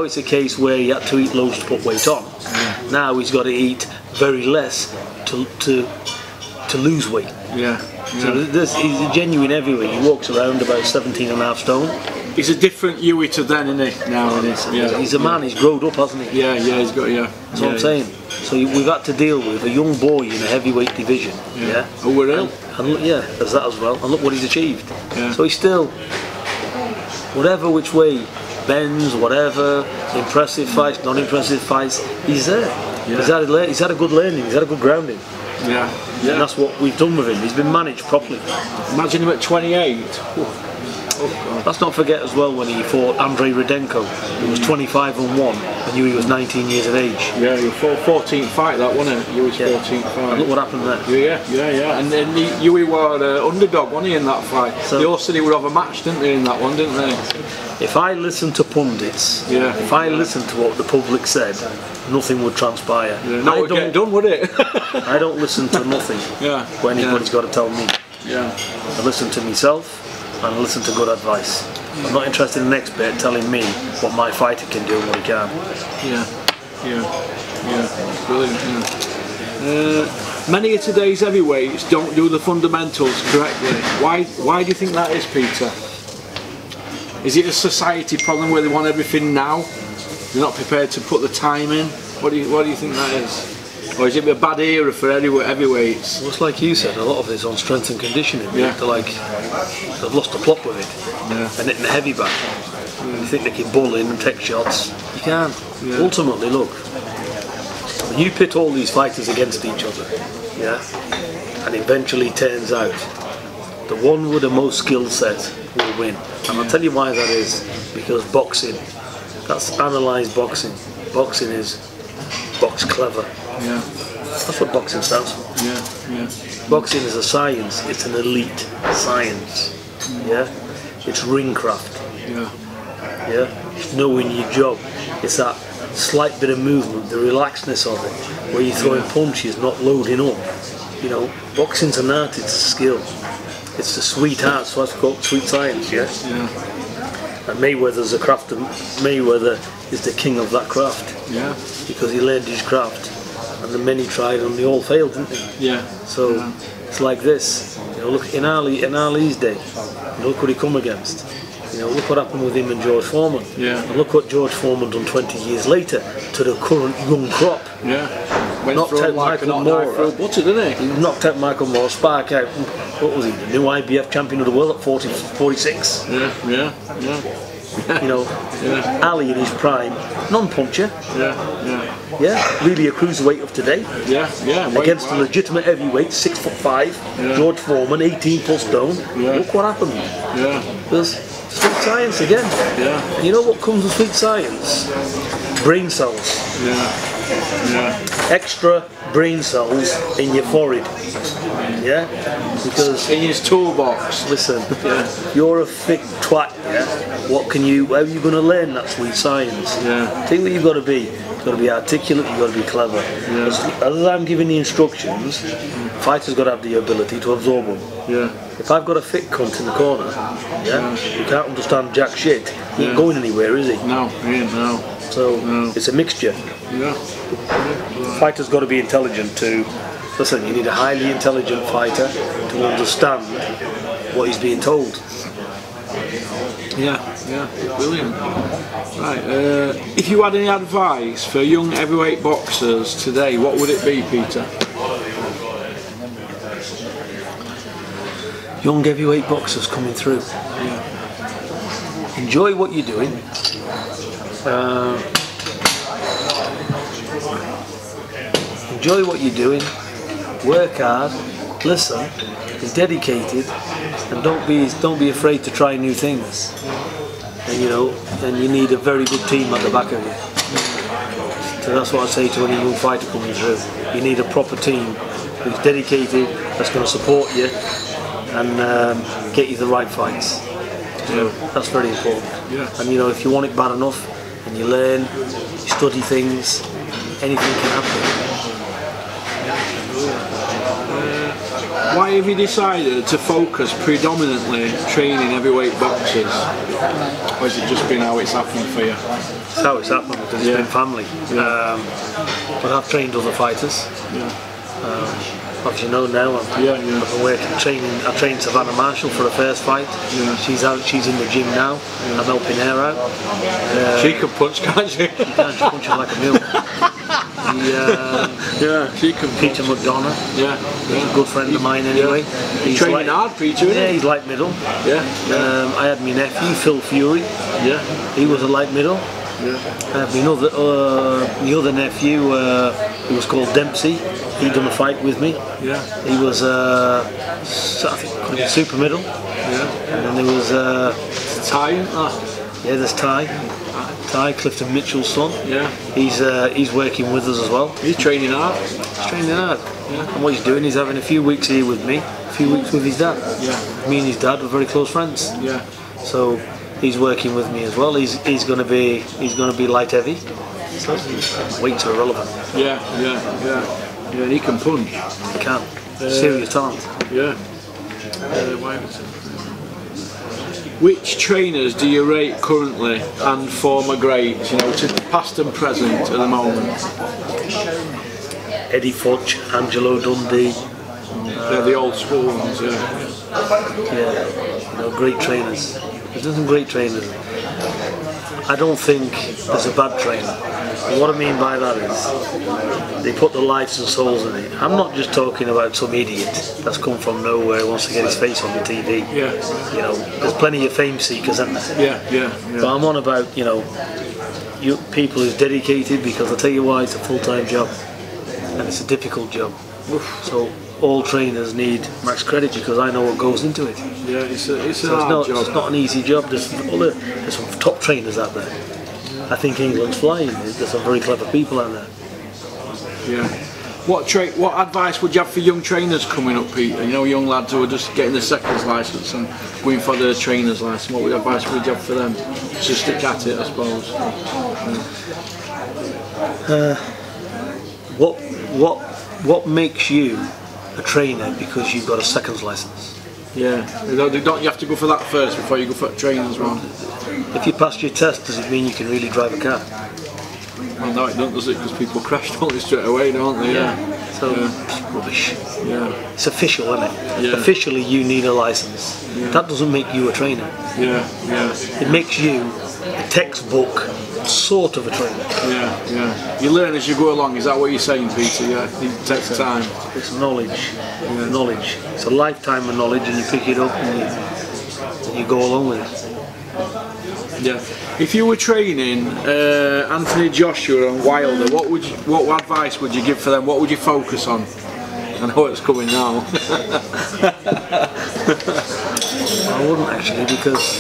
it's a case where he had to eat loads to put weight on. Yeah. Now he's got to eat very less to lose weight. Yeah. So he's a genuine heavyweight. He walks around about 17.5 stone. He's a different Hughie to then, isn't he? Now, isn't he? Yeah. He's a man. He's grown up, hasn't he? Yeah. He's got That's what I'm saying. So we've had to deal with a young boy in a heavyweight division. Yeah. Oh, we're ill. And there's that as well. And look what he's achieved. Yeah. So he's still, whatever which way bends, whatever impressive fights, non-impressive fights, he's there. Yeah. He's had a good learning. He's had a good grounding. Yeah. And that's what we've done with him. He's been managed properly. Imagine him at 28. Oh, let's not forget as well when he fought Andrey Rudenko, who was 25-1 and Hughie was 19 years of age. Yeah, he was 14th fight that, wasn't it? Hughie was 14th fight. And look what happened there. Yeah. And then Hughie were the underdog, wasn't he, in that fight? So they all said he would have a match, didn't they, in that one, didn't they? If I listened to pundits, if I listened to what the public said, nothing would transpire. Yeah, that would get done, would it? I don't listen to nothing when anybody's got to tell me. Yeah. I listen to myself. And listen to good advice. I'm not interested in an expert telling me what my fighter can do and what he can. Yeah. Brilliant. Many of today's heavyweights don't do the fundamentals correctly. Why do you think that is, Peter? Is it a society problem where they want everything now? They're not prepared to put the time in. What do you think that is? Or is it a bad era for heavyweights? Well, it's like you said, a lot of it's on strength and conditioning. Yeah. They've lost the plot with it. Yeah. And hitting the heavy back. Yeah. You think they can bull in and take shots. You can. Yeah. Ultimately, look, when you pit all these fighters against each other, and eventually it turns out the one with the most skill set will win. And I'll tell you why that is, because boxing, that's analysed boxing. Boxing is box clever. Yeah. That's what boxing stands for. Yeah. Boxing is a science. It's an elite science. Yeah. It's ring craft. Yeah. It's knowing your job. It's that slight bit of movement, the relaxedness of it, where you're throwing punches, not loading up. You know, boxing's an art. It's a skill. It's the sweet art. So that's called sweet science. Yeah. And Mayweather's a crafter. Mayweather is the king of that craft. Yeah. Because he learned his craft. And the many tried and they all failed, didn't they? Yeah. So it's like this. You know, look in Ali's day. You know, look what he come against. You know, look what happened with him and George Foreman. Yeah. And look what George Foreman done 20 years later to the current young crop. Yeah. Knocked out Michael Moore. Butter, didn't he? Knocked out Michael Moore. Spark out. What was he? The new IBF champion of the world at 46. Yeah. You know, Ali in his prime, non-puncher. Yeah, really a cruiserweight of today. Yeah. Against a legitimate heavyweight, 6'5", George Foreman, 18+ stone. Yeah. Look what happened. Yeah. There's sweet science again. Yeah. And you know what comes with sweet science? Brain cells. Yeah. extra brain cells in your forehead. Yeah? Because in his toolbox. Listen, you're a thick twat, yeah? What can you, how are you gonna learn that sweet science? Yeah. Think what you've gotta be. You've gotta be articulate, you've gotta be clever. Yeah. As I'm giving the instructions, fighters gotta have the ability to absorb them. Yeah. If I've got a thick cunt in the corner, yeah, you can't understand jack shit, he ain't going anywhere, is he? No, he ain't, no. So, it's a mixture. Yeah. Fighter's got to be intelligent to, listen, you need a highly intelligent fighter to understand what he's being told. Yeah, yeah, brilliant. Right, if you had any advice for young heavyweight boxers today, what would it be, Peter? Young heavyweight boxers coming through. Yeah. Enjoy what you're doing. Enjoy what you're doing. Work hard. Listen. Be dedicated, and don't be afraid to try new things. And you know, and you need a very good team at the back of you. So that's what I say to any young fighter coming through. You need a proper team who's dedicated, that's going to support you, and get you the right fights. So that's very important. Yeah. And you know, if you want it bad enough, and you learn, you study things, anything can happen. Why have you decided to focus predominantly training heavyweight boxers? Or has it just been how it's happened for you? It's how it's happened, because it's been family. Yeah. But I've trained other fighters. Yeah. As you know now, I trained Savannah Marshall for her first fight. Yeah. She's out. She's in the gym now. Yeah. I'm helping her out. She can punch, can't she? She can. She punches like a mule. She can. Peter McDonagh. Yeah. He's a good friend of mine anyway. Yeah. He's training hard, Peter. Yeah, he's light middle. Yeah. I had my nephew Phil Fury. Yeah. He was a light middle. Yeah. The other nephew, he was called Dempsey. He'd done a fight with me. Yeah. He was super middle. Yeah. And then there was Ty. Yeah, there's Ty. Ty, Clifton Mitchell's son. Yeah. He's working with us as well. He's training hard. He's training hard. Yeah. And what he's doing, he's having a few weeks here with me, a few weeks with his dad. Yeah. Me and his dad were very close friends. Yeah. So. He's working with me as well. He's gonna be light heavy. So weights are irrelevant. Yeah. He can punch. He can. Serious talent. Yeah. Which trainers do you rate currently and former greats? You know, to past and present at the moment. Eddie Fudge, Angelo Dundee. They're the old school ones. Yeah. You know, great trainers. There's some great trainers. I don't think there's a bad trainer. And what I mean by that is they put their lives and souls in it. I'm not just talking about some idiot that's come from nowhere who wants to get his face on the TV. Yeah. You know, there's plenty of fame seekers, isn't there? Yeah. But I'm on about, you know, people who's dedicated, because I'll tell you why, it's a full-time job and it's a difficult job. Oof. So. All trainers need max credit, because I know what goes into it. Yeah, it's a hard job. It's not an easy job. There's some top trainers out there. I think England's flying. There's some very clever people out there. Yeah. What advice would you have for young trainers coming up, Peter? You know, young lads who are just getting their seconds licence and going for their trainer's licence. What advice would you have for them to stick at it, I suppose? Yeah. What makes you a trainer because you've got a second's license? Yeah, don't you have to go for that first before you go for a trainer's one? If you pass your test, does it mean you can really drive a car? Well, no, it doesn't, does it? Because people crash totally straight away, don't they? Yeah. So it's rubbish. Yeah. It's official, isn't it? Yeah. Officially, you need a license. Yeah. That doesn't make you a trainer. Yeah. It makes you a textbook sort of a trainer. Yeah. You learn as you go along. Is that what you're saying, Peter? Yeah. It takes time. It's knowledge. Yeah. Knowledge. It's a lifetime of knowledge, and you pick it up and you go along with it. Yeah. If you were training Anthony Joshua and Wilder, what advice would you give for them? What would you focus on? I know it's coming now. I wouldn't actually, because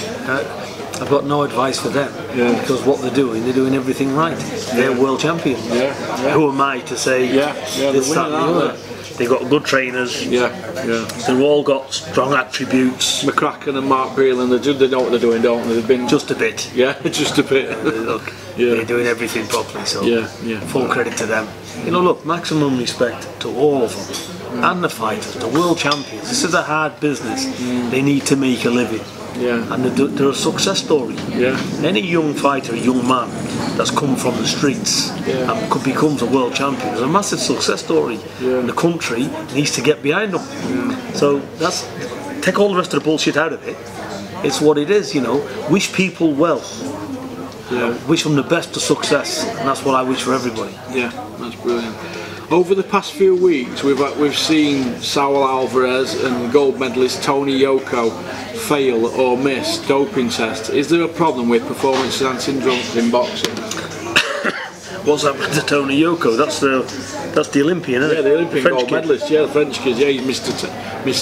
I've got no advice for them, because what they're doing everything right. They're world champions. Who am I to say this, that and the other? They've got good trainers. They've all got strong attributes. McCracken and Mark Breland, they know what they're doing, don't they? They've been just a bit. Just a bit. Look, they're doing everything properly. So full credit to them. You know, look, maximum respect to all of them. And the fighters, the world champions. This is a hard business. They need to make a living. And they're a success story. Any young fighter, young man that's come from the streets and becomes a world champion is a massive success story. And the country needs to get behind them. So that's, take all the rest of the bullshit out of it. It's what it is, you know. Wish people well. I wish them the best of success, and that's what I wish for everybody. That's brilliant. Over the past few weeks, we've seen Saul Alvarez and gold medalist Tony Yoko fail or miss doping tests. Is there a problem with performance enhancing drugs in boxing? What's happened to Tony Yoko? That's the Olympian, isn't it? Yeah, the Olympian gold medalist. Yeah, the French kid. Yeah, he missed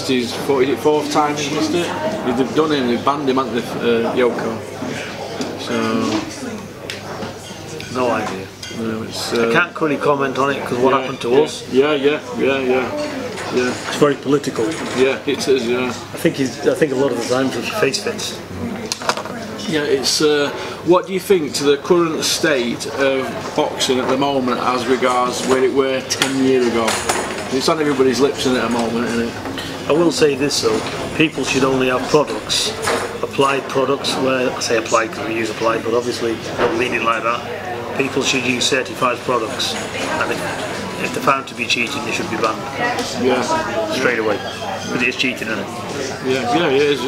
his fourth time. He missed it. They've done him. They've banned him, haven't they, Yoko? So no idea. I can't really comment on it because what happened to us. It's very political. Yeah, it is. Yeah. I think a lot of the time it's face fits. Yeah, it's. What do you think to the current state of boxing at the moment, as regards where it were 10 years ago? It's on everybody's lips at the moment, isn't it? I will say this though: people should only have products, applied products. Where I say applied because we use applied, but obviously I don't mean it like that. People should use certified products, and if they're found to be cheating, they should be banned. Straight away. But it's cheating, isn't it? It is. I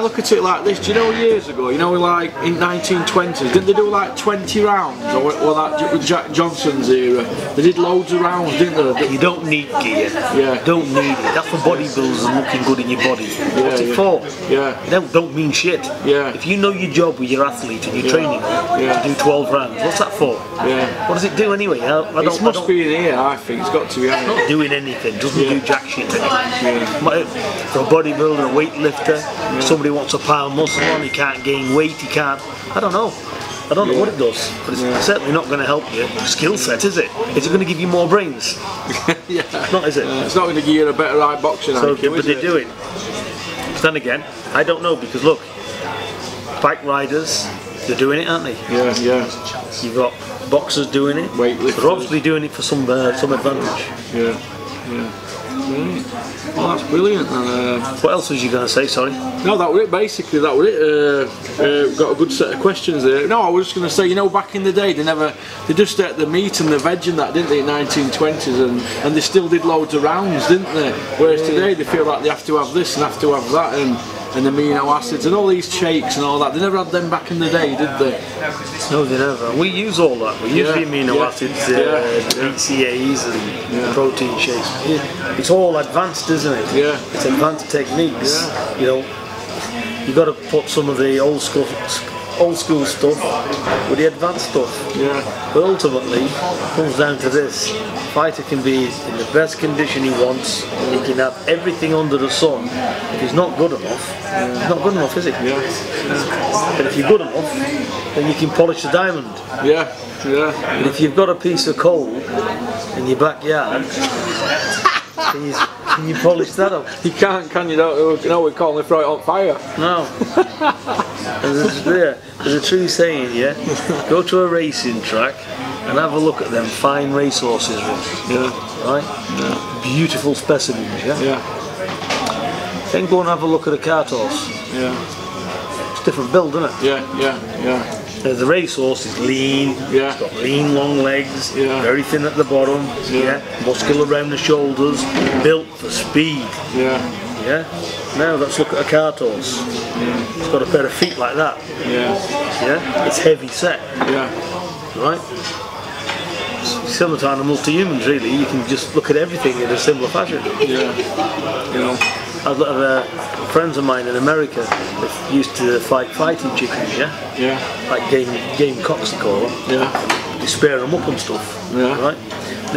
look at it like this. Do you know, years ago, you know, like in 1920s, didn't they do like 20 rounds, or that with Jack Johnson's era? They did loads of rounds, didn't they? You don't need gear. Don't need it. That's for bodybuilders and looking good in your body. What's it for? You don't mean shit. If you know your job with your athlete and your training to do 12 rounds, what's that for? What does it do anyway? It must be in here, I think. It's got to be. It's not doing anything. Doesn't do jack shit anymore. For a bodybuilder, a weightlifter, if somebody wants to pile muscle on, he can't gain weight, he can't. I don't know what it does, but it's certainly not going to help your skill set, is it? Is it going to give you more brains? It's not, is it? It's not going to give you a better eye boxing. So, what they're doing. But then again, I don't know, because look, bike riders, they're doing it, aren't they? You've got boxers doing it. Weightlifters. They're obviously doing it for some advantage. Right. Well, that's brilliant. And, what else was you going to say? Sorry. No, that was it. Basically, that was it. Got a good set of questions there. No, I was just going to say, you know, back in the day, they just ate the meat and the veg and that, didn't they? In 1920s, and they still did loads of rounds, didn't they? Whereas today, they feel like they have to have this and have to have that, and amino acids and all these shakes and all that. They never had them back in the day, did they? No, they never. We use all that. We use the amino acids, BCAAs and protein shakes. It's all advanced, isn't it? It's advanced techniques. You know, you've got to put some of the old school stuff with the advanced stuff. But ultimately, it comes down to this. The fighter can be in the best condition he wants, he can have everything under the sun. If he's not good enough, he's not good enough, is he? But if you're good enough, then you can polish the diamond. But if you've got a piece of coal in your backyard, can you polish that up? You can't, can you? No, we can't throw it on fire. No. There's a true saying, go to a racing track and have a look at them fine race horses. Beautiful specimens. Then go and have a look at a cart horse. It's a different build, isn't it? The race horse is lean, it's got lean long legs, very thin at the bottom, muscular around the shoulders, built for speed. Now let's look at a cart horse. It's got a pair of feet like that. It's heavy set. Similar to animals, to humans really. You can just look at everything in a similar fashion. You know, a lot of friends of mine in America that used to fight fighting chickens, like game cocks they call them. They spare them up and stuff. Now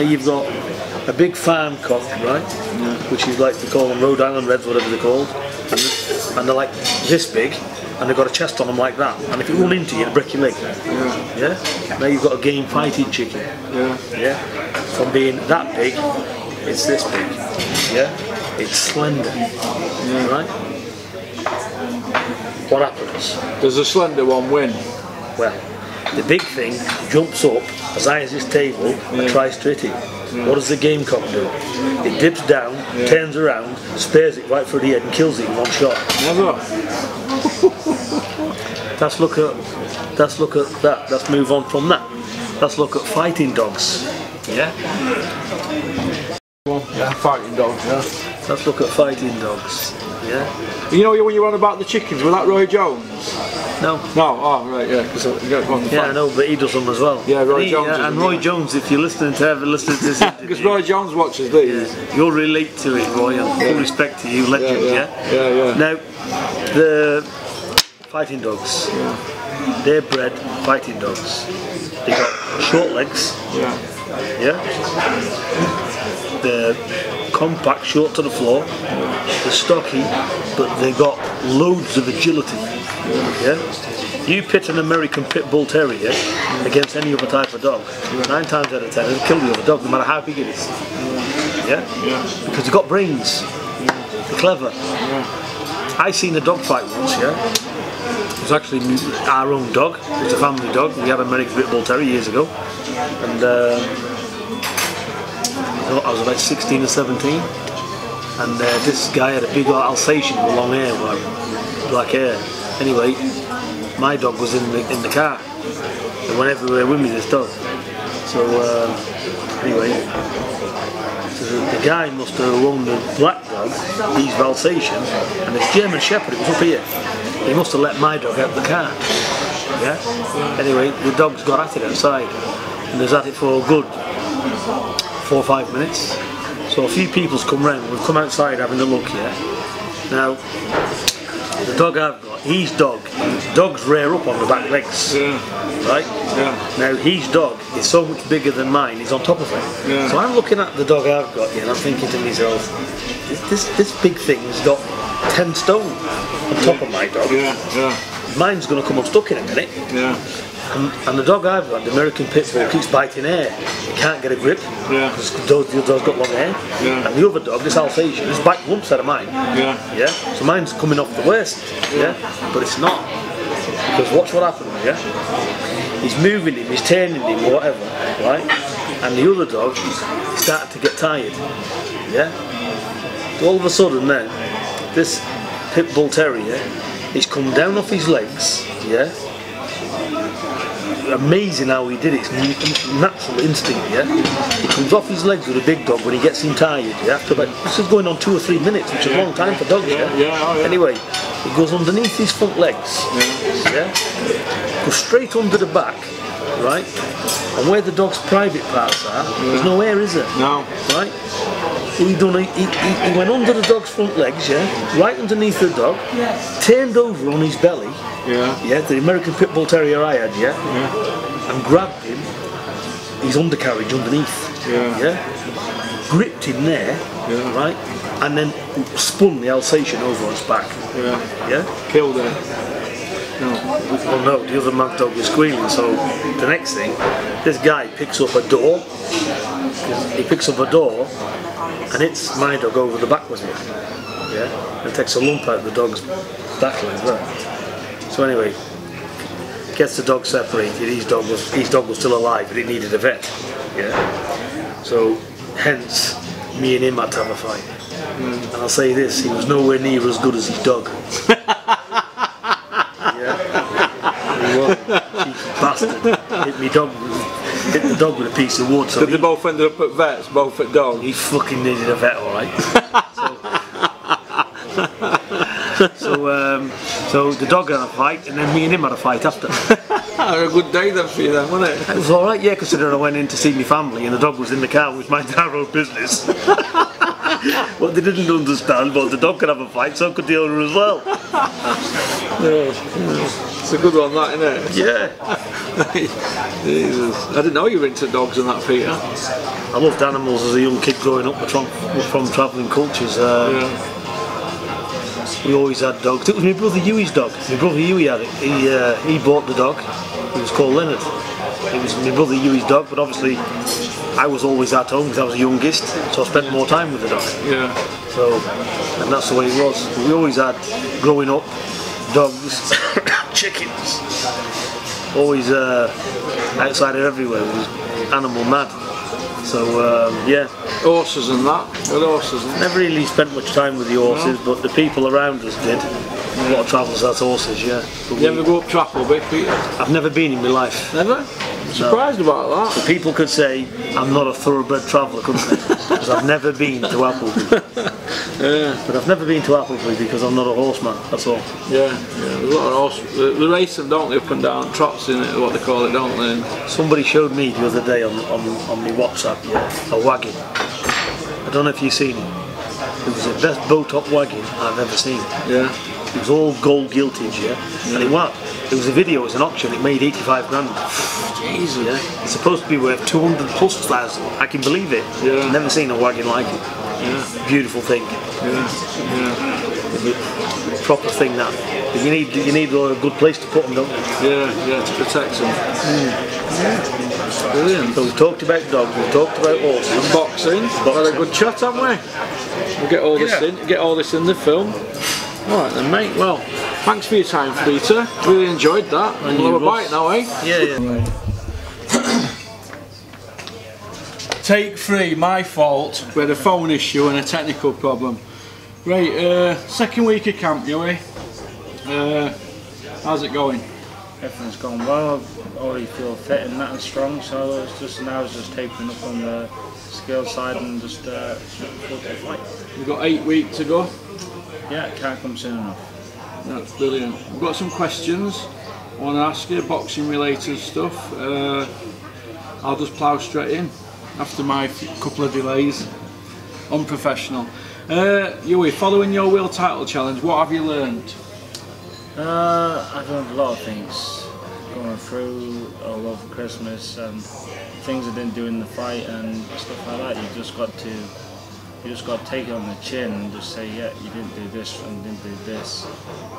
you've got a big farm cock, which is like they call them Rhode Island Reds, whatever they're called, and they're like this big, and they've got a chest on them like that, and if you run into you, it'll break your leg. Yeah. Yeah? Now you've got a game fighting chicken. Yeah. Yeah? From being that big, it's this big. Yeah? It's slender. Yeah. Right? What happens? Does the slender one win? Well, the big thing jumps up as high as this table and tries to hit it. Yeah. What does the gamecock do? It dips down, turns around, spares it right through the head and kills it in one shot. Never. Let's look at that. Let's move on from that. Let's look at fighting dogs. Yeah? Yeah, fighting dogs, yeah. Let's look at fighting dogs. Yeah. You know when you run about the chickens, was that Roy Jones? No. No, oh right, yeah. So you gotta go on the I know, but he does them as well. Yeah, Roy Jones. And Roy Jones, if you're listening to this because Roy Jones watches these. Yeah. You'll relate to it, Roy, full respect to you, legend, yeah? Yeah, yeah. Now, the fighting dogs, they're bred fighting dogs. They got short legs, they're compact, short to the floor, they're stocky, but they've got loads of agility. Yeah? You pit an American pit bull terrier against any other type of dog, 9 times out of 10 it'll kill the other dog, no matter how big it is. Yeah? Because they've got brains. They're clever. I seen a dog fight once, it was actually our own dog, it was a family dog, we had an American pit bull terrier years ago, and I was about 16 or 17, and this guy had a big Alsatian with long hair, black hair. Anyway, my dog was in the car, and went everywhere with me, this dog. So anyway, so the guy must have owned the black dog, these Alsatian, and this German Shepherd, it was up here. He must have let my dog out of the car. Yeah. Anyway, the dog's got at it outside, and was at it for good 4 or 5 minutes. So a few people's come round, we've come outside having a look here. Now, the dog I've got, dogs rear up on the back legs, right? Yeah. Now his dog is so much bigger than mine, he's on top of it. Yeah. So I'm looking at the dog I've got here and I'm thinking to myself, this big thing's got 10 stone on top of my dog. Yeah. Yeah. Mine's going to come unstuck in a minute. Yeah. And the dog I've got, the American pit bull, keeps biting air. He can't get a grip because the dog's got long hair. Yeah. And the other dog, this Alsatian, is biting lumps out of mine. Yeah. Yeah. So mine's coming off the worst. Yeah. But it's not, because watch what happens. Yeah. He's moving him, he's turning him, or whatever, right? And the other dog started to get tired. Yeah. So all of a sudden, then this pit bull terrier, he's come down off his legs. Yeah. Amazing how he did it, it's natural instinct, yeah? He comes off his legs with a big dog when he gets him tired, yeah? After about, this is going on 2 or 3 minutes, which is a long time for dogs, Anyway, he goes underneath his front legs, goes straight under the back, right? And where the dog's private parts are, there's no air, is there? No. Right? He went under the dog's front legs, right underneath the dog, turned over on his belly, the American pit bull terrier I had, and grabbed him, his undercarriage underneath, gripped him there, right, and then spun the Alsatian over on his back, killed him. Well, no, the other mad dog was squealing, so the next thing, this guy picks up a door, and it's my dog over the back with him, and takes a lump out of the dog's back like that. So anyway, gets the dog separated, his dog was still alive, but it needed a vet, So, hence, me and him had to have a fight. And I'll say this, he was nowhere near as good as his dog. Bastard hit the dog with a piece of wood. So they both ended up at vets, both at dogs. He fucking needed a vet, all right. So the dog had a fight, and then me and him had a fight after. A good day then for you, then, wasn't it? It was all right, yeah. Considering I went in to see my family, and the dog was in the car with my narrow business. Well, they didn't understand, but the dog could have a fight, so could the owner as well. It's a good one, that, isn't it? Yeah. Jesus. I didn't know you were into dogs and that, Peter. I loved animals as a young kid growing up from travelling cultures. We always had dogs. It was my brother Hughie's dog. My brother Hughie had it. He bought the dog. It was called Leonard. It was my brother Hughie's dog, but obviously I was always at home because I was the youngest, so I spent more time with the dog. Yeah. So, and that's the way it was. We always had, growing up, dogs, chickens, always outside of everywhere. It was animal mad. So yeah. Horses and that, with horses. Never really spent much time with the horses, no. But the people around us did. Yeah. A lot of travellers had horses, yeah. But you ever go up Trafford, big Peter? I've never been in my life. Never? I'm surprised about that. So people could say, I'm not a thoroughbred traveller, couldn't they? Because I've never been to Appleby. Yeah. But I've never been to Appleby because I'm not a horseman, that's all. Yeah, yeah. There's a lot of horse, they race them, don't they, up and down, trots in it, what they call it, don't they? Somebody showed me the other day on my WhatsApp, yeah, a wagon. I don't know if you've seen it. It was the best bow-top wagon I've ever seen. Yeah. It was all gold gilded, yeah? Yeah. And it was. It was a video, it was an auction, it made 85 grand. Jesus. Yeah. It's supposed to be worth 200,000+. I can believe it. Yeah. I've never seen a wagon like it. Yeah. Beautiful thing. Yeah. Yeah. A proper thing that. But you need a good place to put them, don't you? Yeah, yeah, to protect them. Mm. Yeah. Brilliant. So we've talked about dogs, we've talked about horses. And boxing. We've had a good chat, haven't we? We'll get all this in, get all this in the film. Alright then, mate, well, thanks for your time, Peter. Really enjoyed that. And we'll have a bite now, eh? Yeah, yeah. Take three, my fault. We had a phone issue and a technical problem. Right, second week of camp, Hughie. How's it going? Everything's gone well. I already feel fit and that and strong, so it's just now it's just tapering up on the skill side and just fight. We've got 8 weeks to go. Yeah, it can't come soon enough. That's brilliant. We've got some questions I want to ask you, boxing related stuff. I'll just plough straight in after my couple of delays. Unprofessional. Hughie, following your world title challenge, what have you learned? I've learned a lot of things going through all over Christmas and things I didn't do in the fight and stuff like that. You just got to take it on the chin and just say, yeah, you didn't do this and didn't do this,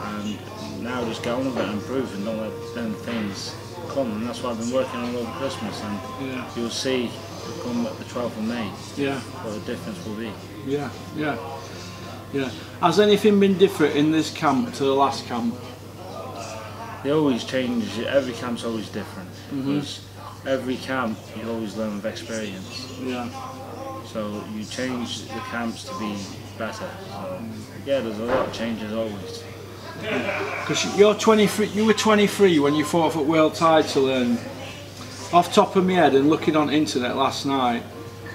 and now just get on with it and improve and don't let them things come. And that's what I've been working on all over Christmas, and yeah, you'll see come at the 12th of May. Yeah, what the difference will be. Yeah, yeah. Yeah. Has anything been different in this camp to the last camp? They always change. Every camp's always different. Mm-hmm. Every camp you always learn with experience. Yeah. So you change the camps to be better. So, yeah, there's a lot of changes always. Because you're 23. You were 23 when you fought for world title, and off top of my head and looking on internet last night,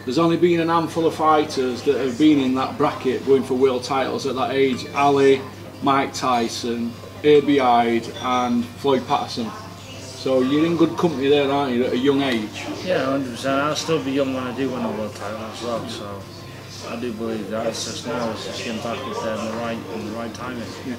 there's only been an handful of fighters that have been in that bracket going for world titles at that age. Ali, Mike Tyson, A.B. Hyde and Floyd Patterson. So you're in good company there, aren't you, at a young age? Yeah, 100%. I'll still be young when I do win a world title as well, so I do believe that. It's just now, it's just getting back with them in the right timing. Yeah.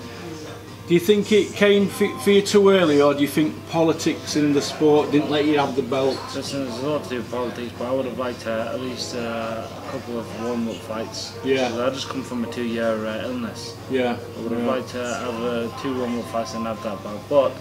Do you think it came for you too early, or do you think politics in the sport didn't let you have the belt? Listen, there's a lot to do with politics, but I would have liked at least a couple of warm-up fights. Yeah. So I just come from a 2-year illness. Yeah. I would have liked to have 2 warm-up fights and have that belt, but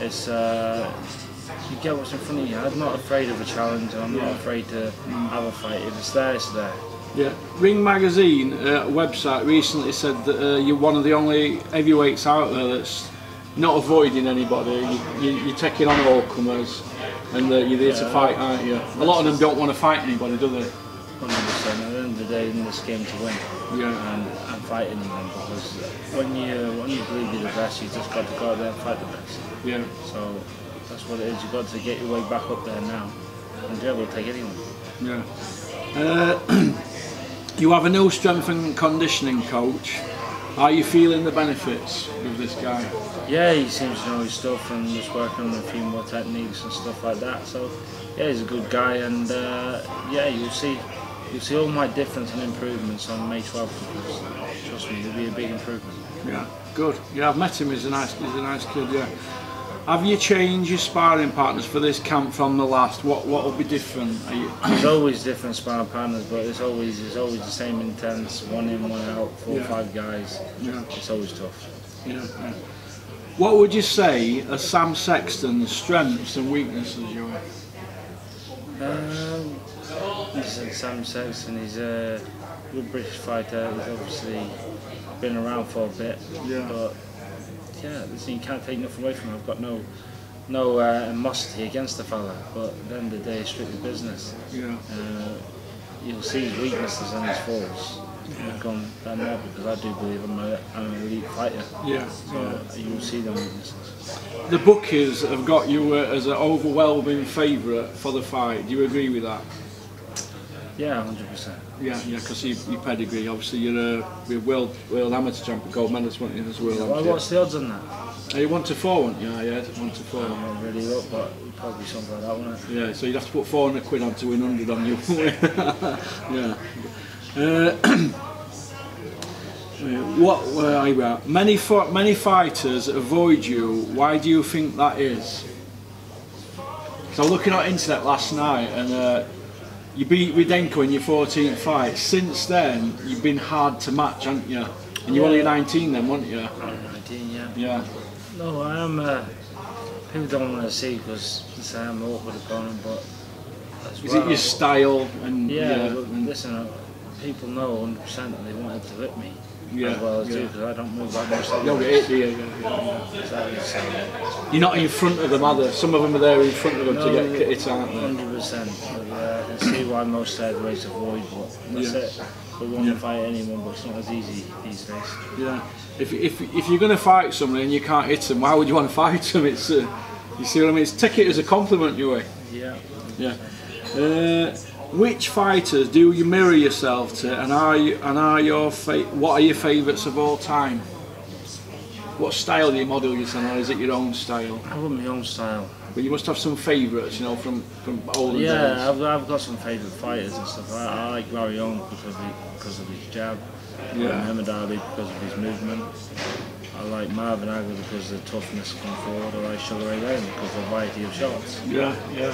it's you get what's in front of you. I'm not afraid of a challenge, and I'm not afraid to have a fight. If it's there, it's there. Yeah. Ring Magazine website recently said that you're one of the only heavyweights out there that's not avoiding anybody. You're taking on all comers, and you're there to fight, aren't you? A lot of them don't want to fight anybody, do they? 100%. At the end of the day, in this game to win. Yeah. And I'm fighting them because when you believe you're the best, you just got to go out there and fight the best. Yeah. So that's what it is. You've got to get your way back up there now, and be able to take anyone. Yeah. You have a new strength and conditioning coach. Are you feeling the benefits of this guy? Yeah, he seems to know his stuff and just working on a few more techniques and stuff like that. So yeah, he's a good guy, and yeah, you'll see all my difference and improvements on May 12th. Trust me, it'll be a big improvement. Yeah, good. Yeah, I've met him. He's a nice kid. Yeah. Have you changed your sparring partners for this camp from the last? What will be different? There's always different sparring partners, but it's always the same intense, one in, one out, four or five guys. Yeah. It's always tough. Yeah. Yeah. What would you say are Sam Sexton's strengths and weaknesses? You Sam Sexton, he's a good British fighter. He's obviously been around for a bit, but. Yeah, listen, you can't take nothing away from him. I've got no animosity against the fella, but at the end of the day, it's strictly business. Yeah. You'll see his weaknesses and his faults. I've gone down there because I do believe I'm an elite fighter. Yeah. So you'll see them weaknesses. The bookies have got you as an overwhelming favourite for the fight. Do you agree with that? Yeah, 100%. Yeah, yeah, because your pedigree, obviously you're a world amateur champion, gold medalist, weren't you, as well? Well, what's the odds on that? You 1 to 4, weren't you? Yeah, 1 to 4. I'm not really up, but probably something like that, wouldn't it? Yeah, so you'd have to put £400 on to win 100 on you. Yeah. What were you at? Many fighters avoid you. Why do you think that is? So looking at internet last night and. You beat Rudenko in your 14th fight. Since then, you've been hard to match, haven't you? And you're only 19 then, weren't you? I'm 19, yeah. Yeah. No, I am. People don't want to see because I am an awkward opponent, but. Is it your style? And yeah. Look, listen, people know 100% that they wanted to whip me. Yeah. As well as you, because I don't move that much. Exactly. You're not in front of them, are they? Some of them are there in front of them to get kitted, aren't they? 100%. I can see why most heavyweights avoid, but that's it. We want to fight anyone, but it's not as easy these days. Yeah. If you're going to fight someone and you can't hit them, why would you want to fight them? It's you see what I mean? It's take it as a compliment, you way. Yeah. Yeah. Which fighters do you mirror yourself to, and what are your favourites of all time? What style do you model yourself, or is it your own style? I want my own style. But you must have some favourites, you know, from olden days. Yeah, I've got some favourite fighters and stuff. I like Larry Holmes because of his jab. Yeah. I like Muhammad Ali because of his movement. I like Marvin Hagler because of the toughness coming forward. I like Sugar Ray Leonard because of the variety of shots. Yeah, yeah.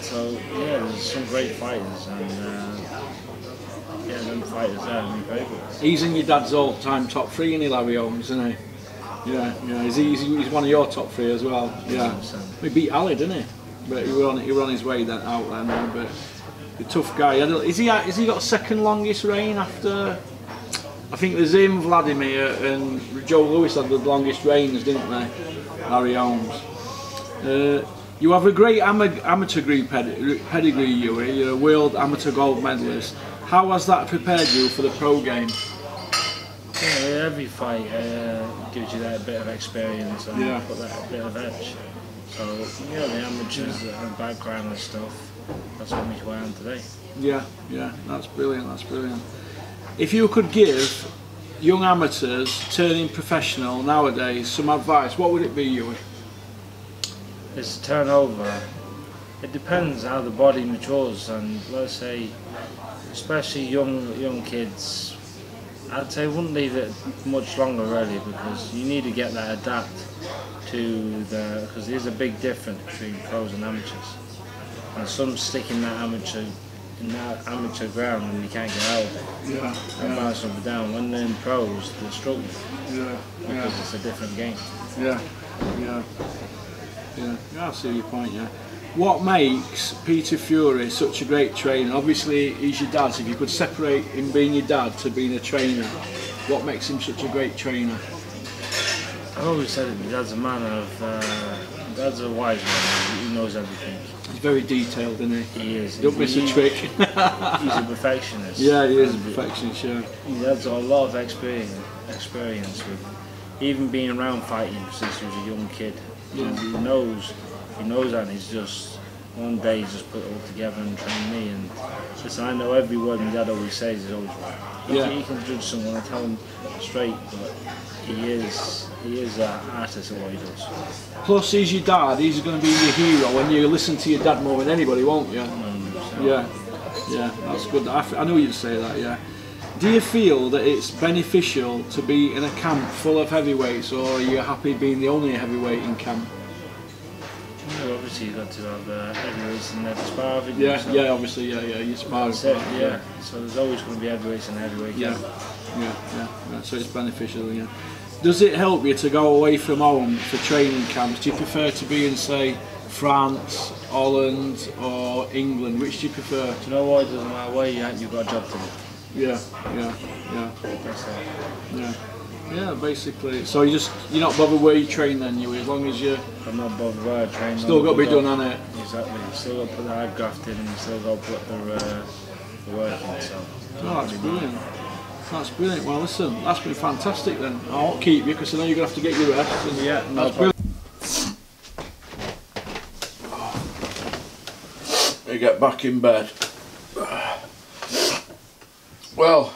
So, yeah, there's some great fighters, and yeah, them fighters there are my favourites. He's in your dad's all-time top three, isn't he, Larry Holmes, isn't he? Yeah, yeah, he's one of your top three as well. Yeah, he beat Ali, didn't he? But he were on his way then out there now. But the tough guy. Is he got second longest reign after? I think there's him, Vladimir, and Joe Lewis had the longest reigns, didn't they? Larry Holmes. You have a great amateur pedigree, you're a world amateur gold medalist. How has that prepared you for the pro game? Yeah, every fight gives you that bit of experience and put that bit of edge. So, the amateurs and background and stuff, that's how much I am today. Yeah, yeah, that's brilliant, that's brilliant. If you could give young amateurs turning professional nowadays some advice, what would it be, Hughie? It's turnover. It depends how the body matures, and let's say, especially young kids, I'd say wouldn't leave it much longer really, because you need to get that adapt to the, because there's a big difference between pros and amateurs, and some stick in that amateur ground and you can't get out of it. Yeah. And bounce up and down. When they're in pros, they're struggling. Yeah. Because it's a different game. Yeah. Yeah. Yeah, I see your point, yeah. What makes Peter Fury such a great trainer? Obviously, he's your dad, so if you could separate him being your dad to being a trainer, what makes him such a great trainer? I've always said it, my dad's a man of... dad's a wise man, he knows everything. He's very detailed, isn't he? He is. Don't miss a trick. He's a perfectionist. Yeah, he is a perfectionist, yeah. He has a lot of experience with him. Even being around fighting since he was a young kid. Yeah. He knows that, and he's just one day he's just put it all together and trained me, and listen, I know every word my dad always says is always right. Yeah. He can judge someone and tell him straight, but he is an artist at what he does. Plus he's your dad, he's going to be your hero, and you listen to your dad more than anybody, won't you? Yeah, yeah, that's good. I knew you'd say that, yeah. Do you feel that it's beneficial to be in a camp full of heavyweights, or are you happy being the only heavyweight in camp? obviously you've got to have heavyweights and sparring. Yeah, so yeah, obviously, yeah, yeah, you spar. Yeah, yeah, so there's always going to be heavyweights and heavyweight. Yeah, yeah, yeah, yeah, so it's beneficial, yeah. Does it help you to go away from home for training camps? Do you prefer to be in, say, France, Holland or England? Which do you prefer? Do you know what? It doesn't matter where you're at, you've got a job to do. Yeah, yeah, yeah. That's it. Yeah. Yeah, basically. So you're not bothered where you train then, you, as long as you... I'm not bothered where I train. Still got to be done on it. Exactly. Still got to put the hard graft in and still got to put the work in. So. Oh, that's brilliant. That's brilliant. Well, listen, that's been fantastic then. I won't keep you because I know you're going to have to get your rest. And yeah, no problem. You get back in bed. Well,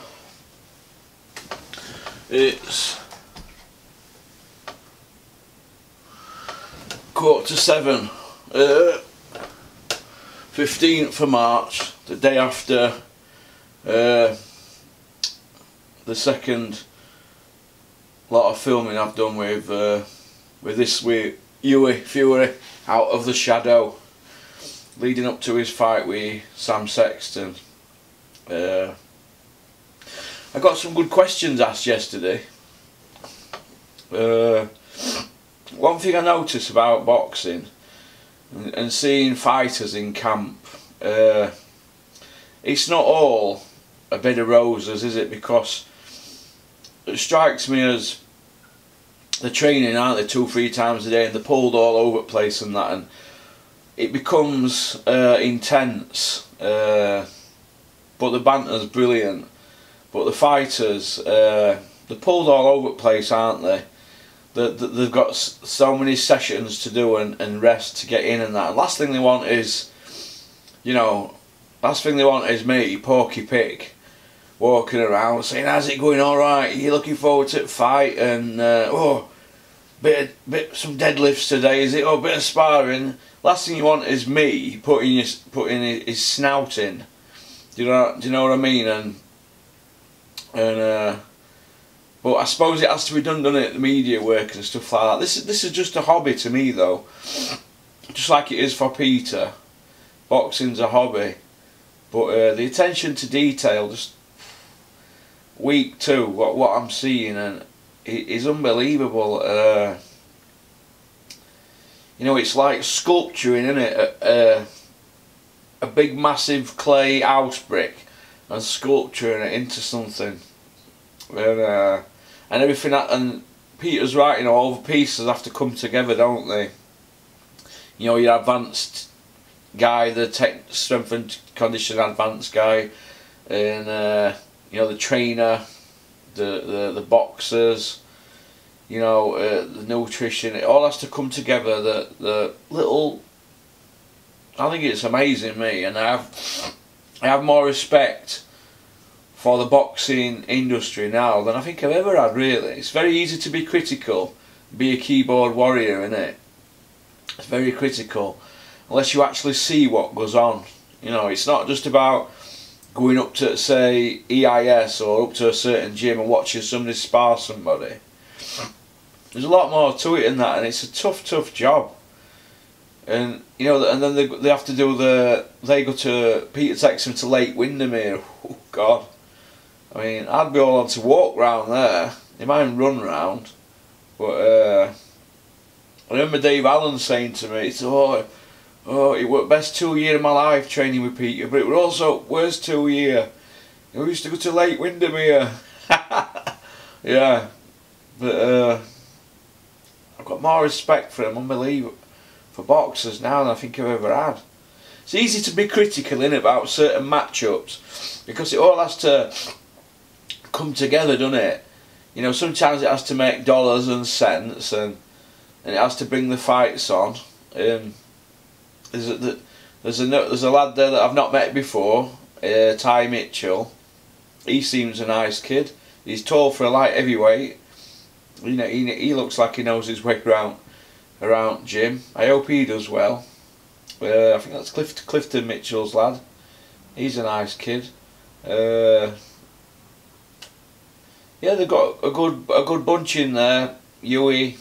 it's 6:45, 15th of March, the day after the second lot of filming I've done with this week, Hughie Fury out of the shadow, leading up to his fight with Sam Sexton. I got some good questions asked yesterday. One thing I noticed about boxing and seeing fighters in camp, it's not all a bed of roses, is it? Because it strikes me as they're training, aren't they, 2-3 times a day, and they're pulled all over the place and that, and it becomes intense. But the banter's brilliant. But the fighters, they're pulled all over the place, aren't they? They've got so many sessions to do and rest to get in and that. Last thing they want is, you know, last thing they want is me, Porky Pick, walking around saying, "How's it going? All right? Are you looking forward to the fight?" And oh, bit some deadlifts today, is it? Oh, bit of sparring. Last thing you want is me putting his snout in. Do you know what I mean? And but I suppose it has to be done, doesn't it? The media work and stuff like that. This is just a hobby to me, though. Just like it is for Peter, boxing's a hobby. But the attention to detail, just week two, what I'm seeing, and it is unbelievable. You know, it's like sculpturing, isn't it? A big, massive clay house brick. And sculpturing it into something, and everything. And Peter's right, you know, all the pieces have to come together, don't they? You know, your advanced guy, the strength and conditioning advanced guy, and you know, the trainer, the boxers, you know, the nutrition. It all has to come together. The little. I think it's amazing, me, and I have more respect for the boxing industry now than I think I've ever had, really. It's very easy to be critical, be a keyboard warrior, isn't it? It's very critical, unless you actually see what goes on. You know, it's not just about going up to, say, EIS or up to a certain gym and watching somebody spar somebody. There's a lot more to it than that, and it's a tough job. And you know, and then they have to do they go to, Peter takes them to Lake Windermere. Oh God, I mean, I'd be all on to walk round there. You might run round, but I remember Dave Allen saying to me, "Oh, it was best 2 years of my life training with Peter, but it was also worst 2 years. We used to go to Lake Windermere." Yeah, but I've got more respect for him. Unbelievable. For boxers now than I think I've ever had. It's easy to be critical in about certain matchups because it all has to come together, doesn't it? You know, sometimes it has to make dollars and cents, and it has to bring the fights on. There's a lad there that I've not met before, Ty Mitchell. He seems a nice kid. He's tall for a light heavyweight. You know, he looks like he knows his way around Jim. I hope he does well. I think that's Clifton Mitchell's lad. He's a nice kid. Yeah, they've got a good bunch in there. Hughie,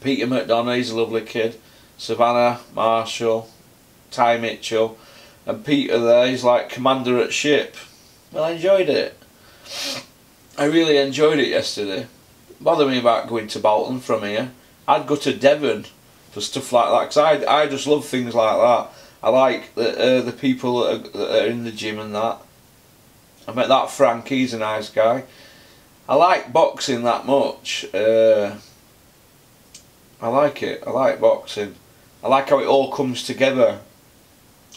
Peter McDonagh, he's a lovely kid. Savannah Marshall, Ty Mitchell, and Peter there, he's like commander at ship. Well, I enjoyed it. I really enjoyed it yesterday. Bother me about going to Bolton from here. I'd go to Devon for stuff like that, because I just love things like that. I like the people that are in the gym and that. I met that Frank, he's a nice guy. I like boxing that much. I like it. I like boxing. I like how it all comes together.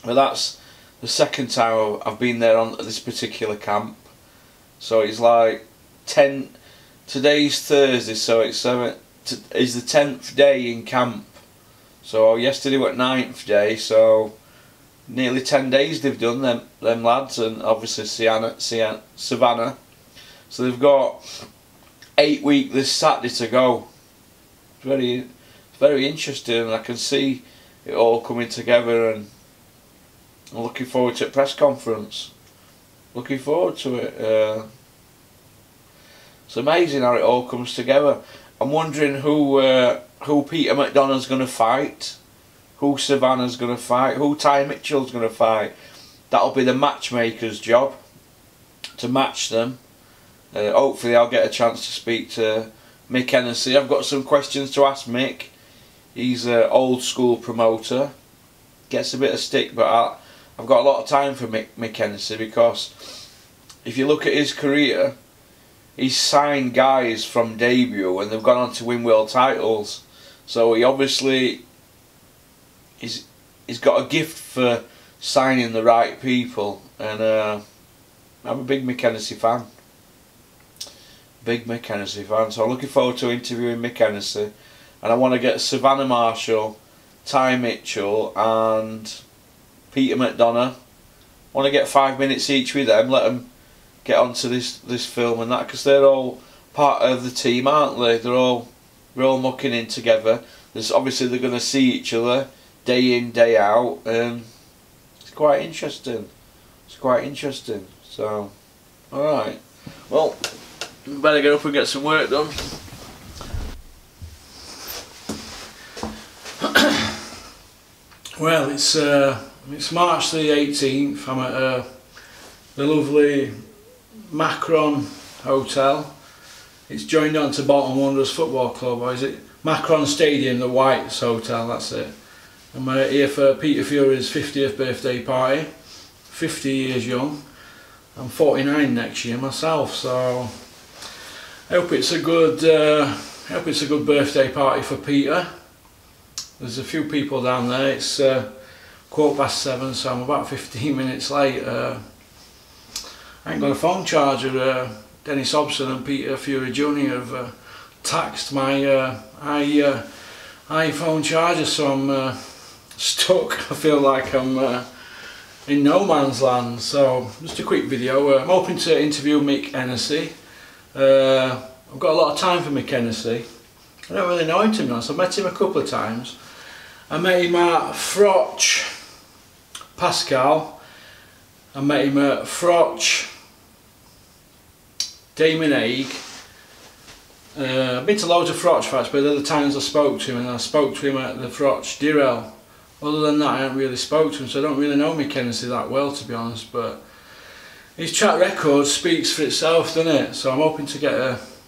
But that's the second time I've been there on this particular camp. So it's like 10. Today's Thursday, so it's 7. Is the 10th day in camp. So yesterday was 9th day. So nearly 10 days they've done them lads, and obviously Savannah. So they've got 8 weeks this Saturday to go. It's very interesting, and I can see it all coming together, and I'm looking forward to a press conference. Looking forward to it. It's amazing how it all comes together. I'm wondering who Peter McDonagh's going to fight, who Savannah's going to fight, who Ty Mitchell's going to fight. That'll be the matchmaker's job, to match them. Hopefully I'll get a chance to speak to Mick Hennessy. I've got some questions to ask Mick. He's an old school promoter. Gets a bit of stick, but I've got a lot of time for Mick Hennessy, because if you look at his career, he's signed guys from debut and they've gone on to win world titles. So he obviously he's got a gift for signing the right people, and I'm a big Mick Hennessy fan. Big Mick Hennessy fan, so I'm looking forward to interviewing Mick Hennessy, and I want to get Savannah Marshall, Ty Mitchell and Peter McDonagh. I want to get 5 minutes each with them, let them get onto this film and that, because they're all part of the team, aren't they? We're all mucking in together. There's obviously they're going to see each other day in, day out, and it's quite interesting. It's quite interesting. So, alright. Well, better get up and get some work done. Well, it's March the 18th. I'm at the lovely Macron Hotel. It's joined on to Bolton Wanderers Football Club, or is it Macron Stadium, the White's Hotel? That's it. I'm here for Peter Fury's 50th birthday party. 50 years young. I'm 49 next year myself, so I hope it's a good birthday party for Peter. There's a few people down there. It's 7:15, so I'm about 15 minutes late. I ain't got a phone charger. Dennis Hobson and Peter Fury Jr. have taxed my iPhone charger, so I'm stuck. I feel like I'm in no man's land. So just a quick video. I'm hoping to interview Mick Hennessy. I've got a lot of time for Mick Hennessy. I don't really know him, to be honest. I've met him a couple of times. I met him at Froch Pascal. I met him at Froch Damon Hague. I've been to loads of Froch fights, but they're the times I spoke to him, and I spoke to him at the Froch Direl. Other than that, I haven't really spoke to him, so I don't really know Mick Hennessy that well, to be honest, but his track record speaks for itself, doesn't it? So I'm hoping to get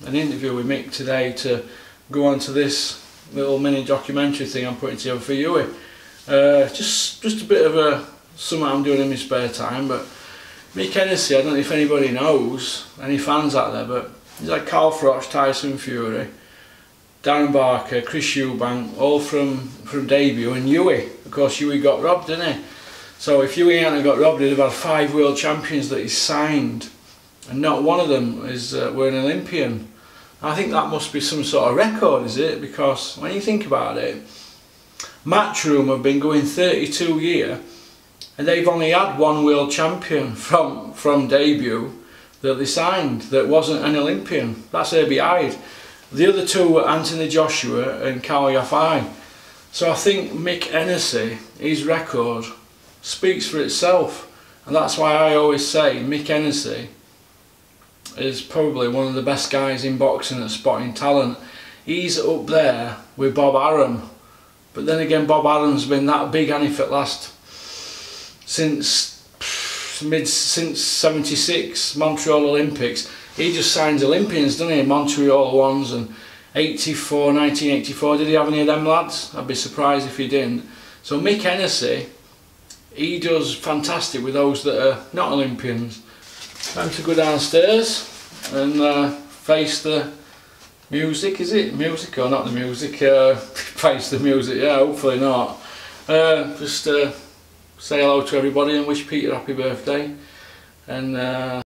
an interview with Mick today to go on to this little mini documentary thing I'm putting together for Hughie. Just a bit of something I'm doing in my spare time. But Mick Hennessy, I don't know if anybody knows, any fans out there, but he's like Carl Froch, Tyson Fury, Darren Barker, Chris Eubank, all from debut, and Hughie. Of course, Hughie got robbed, didn't he? So if Hughie hadn't got robbed, he'd have had 5 world champions that he's signed, and not one of them were an Olympian. I think that must be some sort of record, is it? Because when you think about it, Matchroom have been going 32 years, and they've only had 1 world champion from debut that they signed that wasn't an Olympian. That's A.B. Hyde. The other 2 were Anthony Joshua and Hughie. So I think Mick Hennessy, his record speaks for itself, and that's why I always say Mick Hennessy is probably one of the best guys in boxing at spotting talent. He's up there with Bob Arum, But then again, Bob Aren's been that big, hasn't he, for the last, since 76 Montreal Olympics. He just signs Olympians, doesn't he? Montreal ones, and 84, 1984, did he have any of them lads? I'd be surprised if he didn't. So Mick Hennessy, he does fantastic with those that are not Olympians. Time to go downstairs and face the music, is it? Music or not the music? Face the music, yeah, hopefully not. Just say hello to everybody and wish Peter happy birthday. And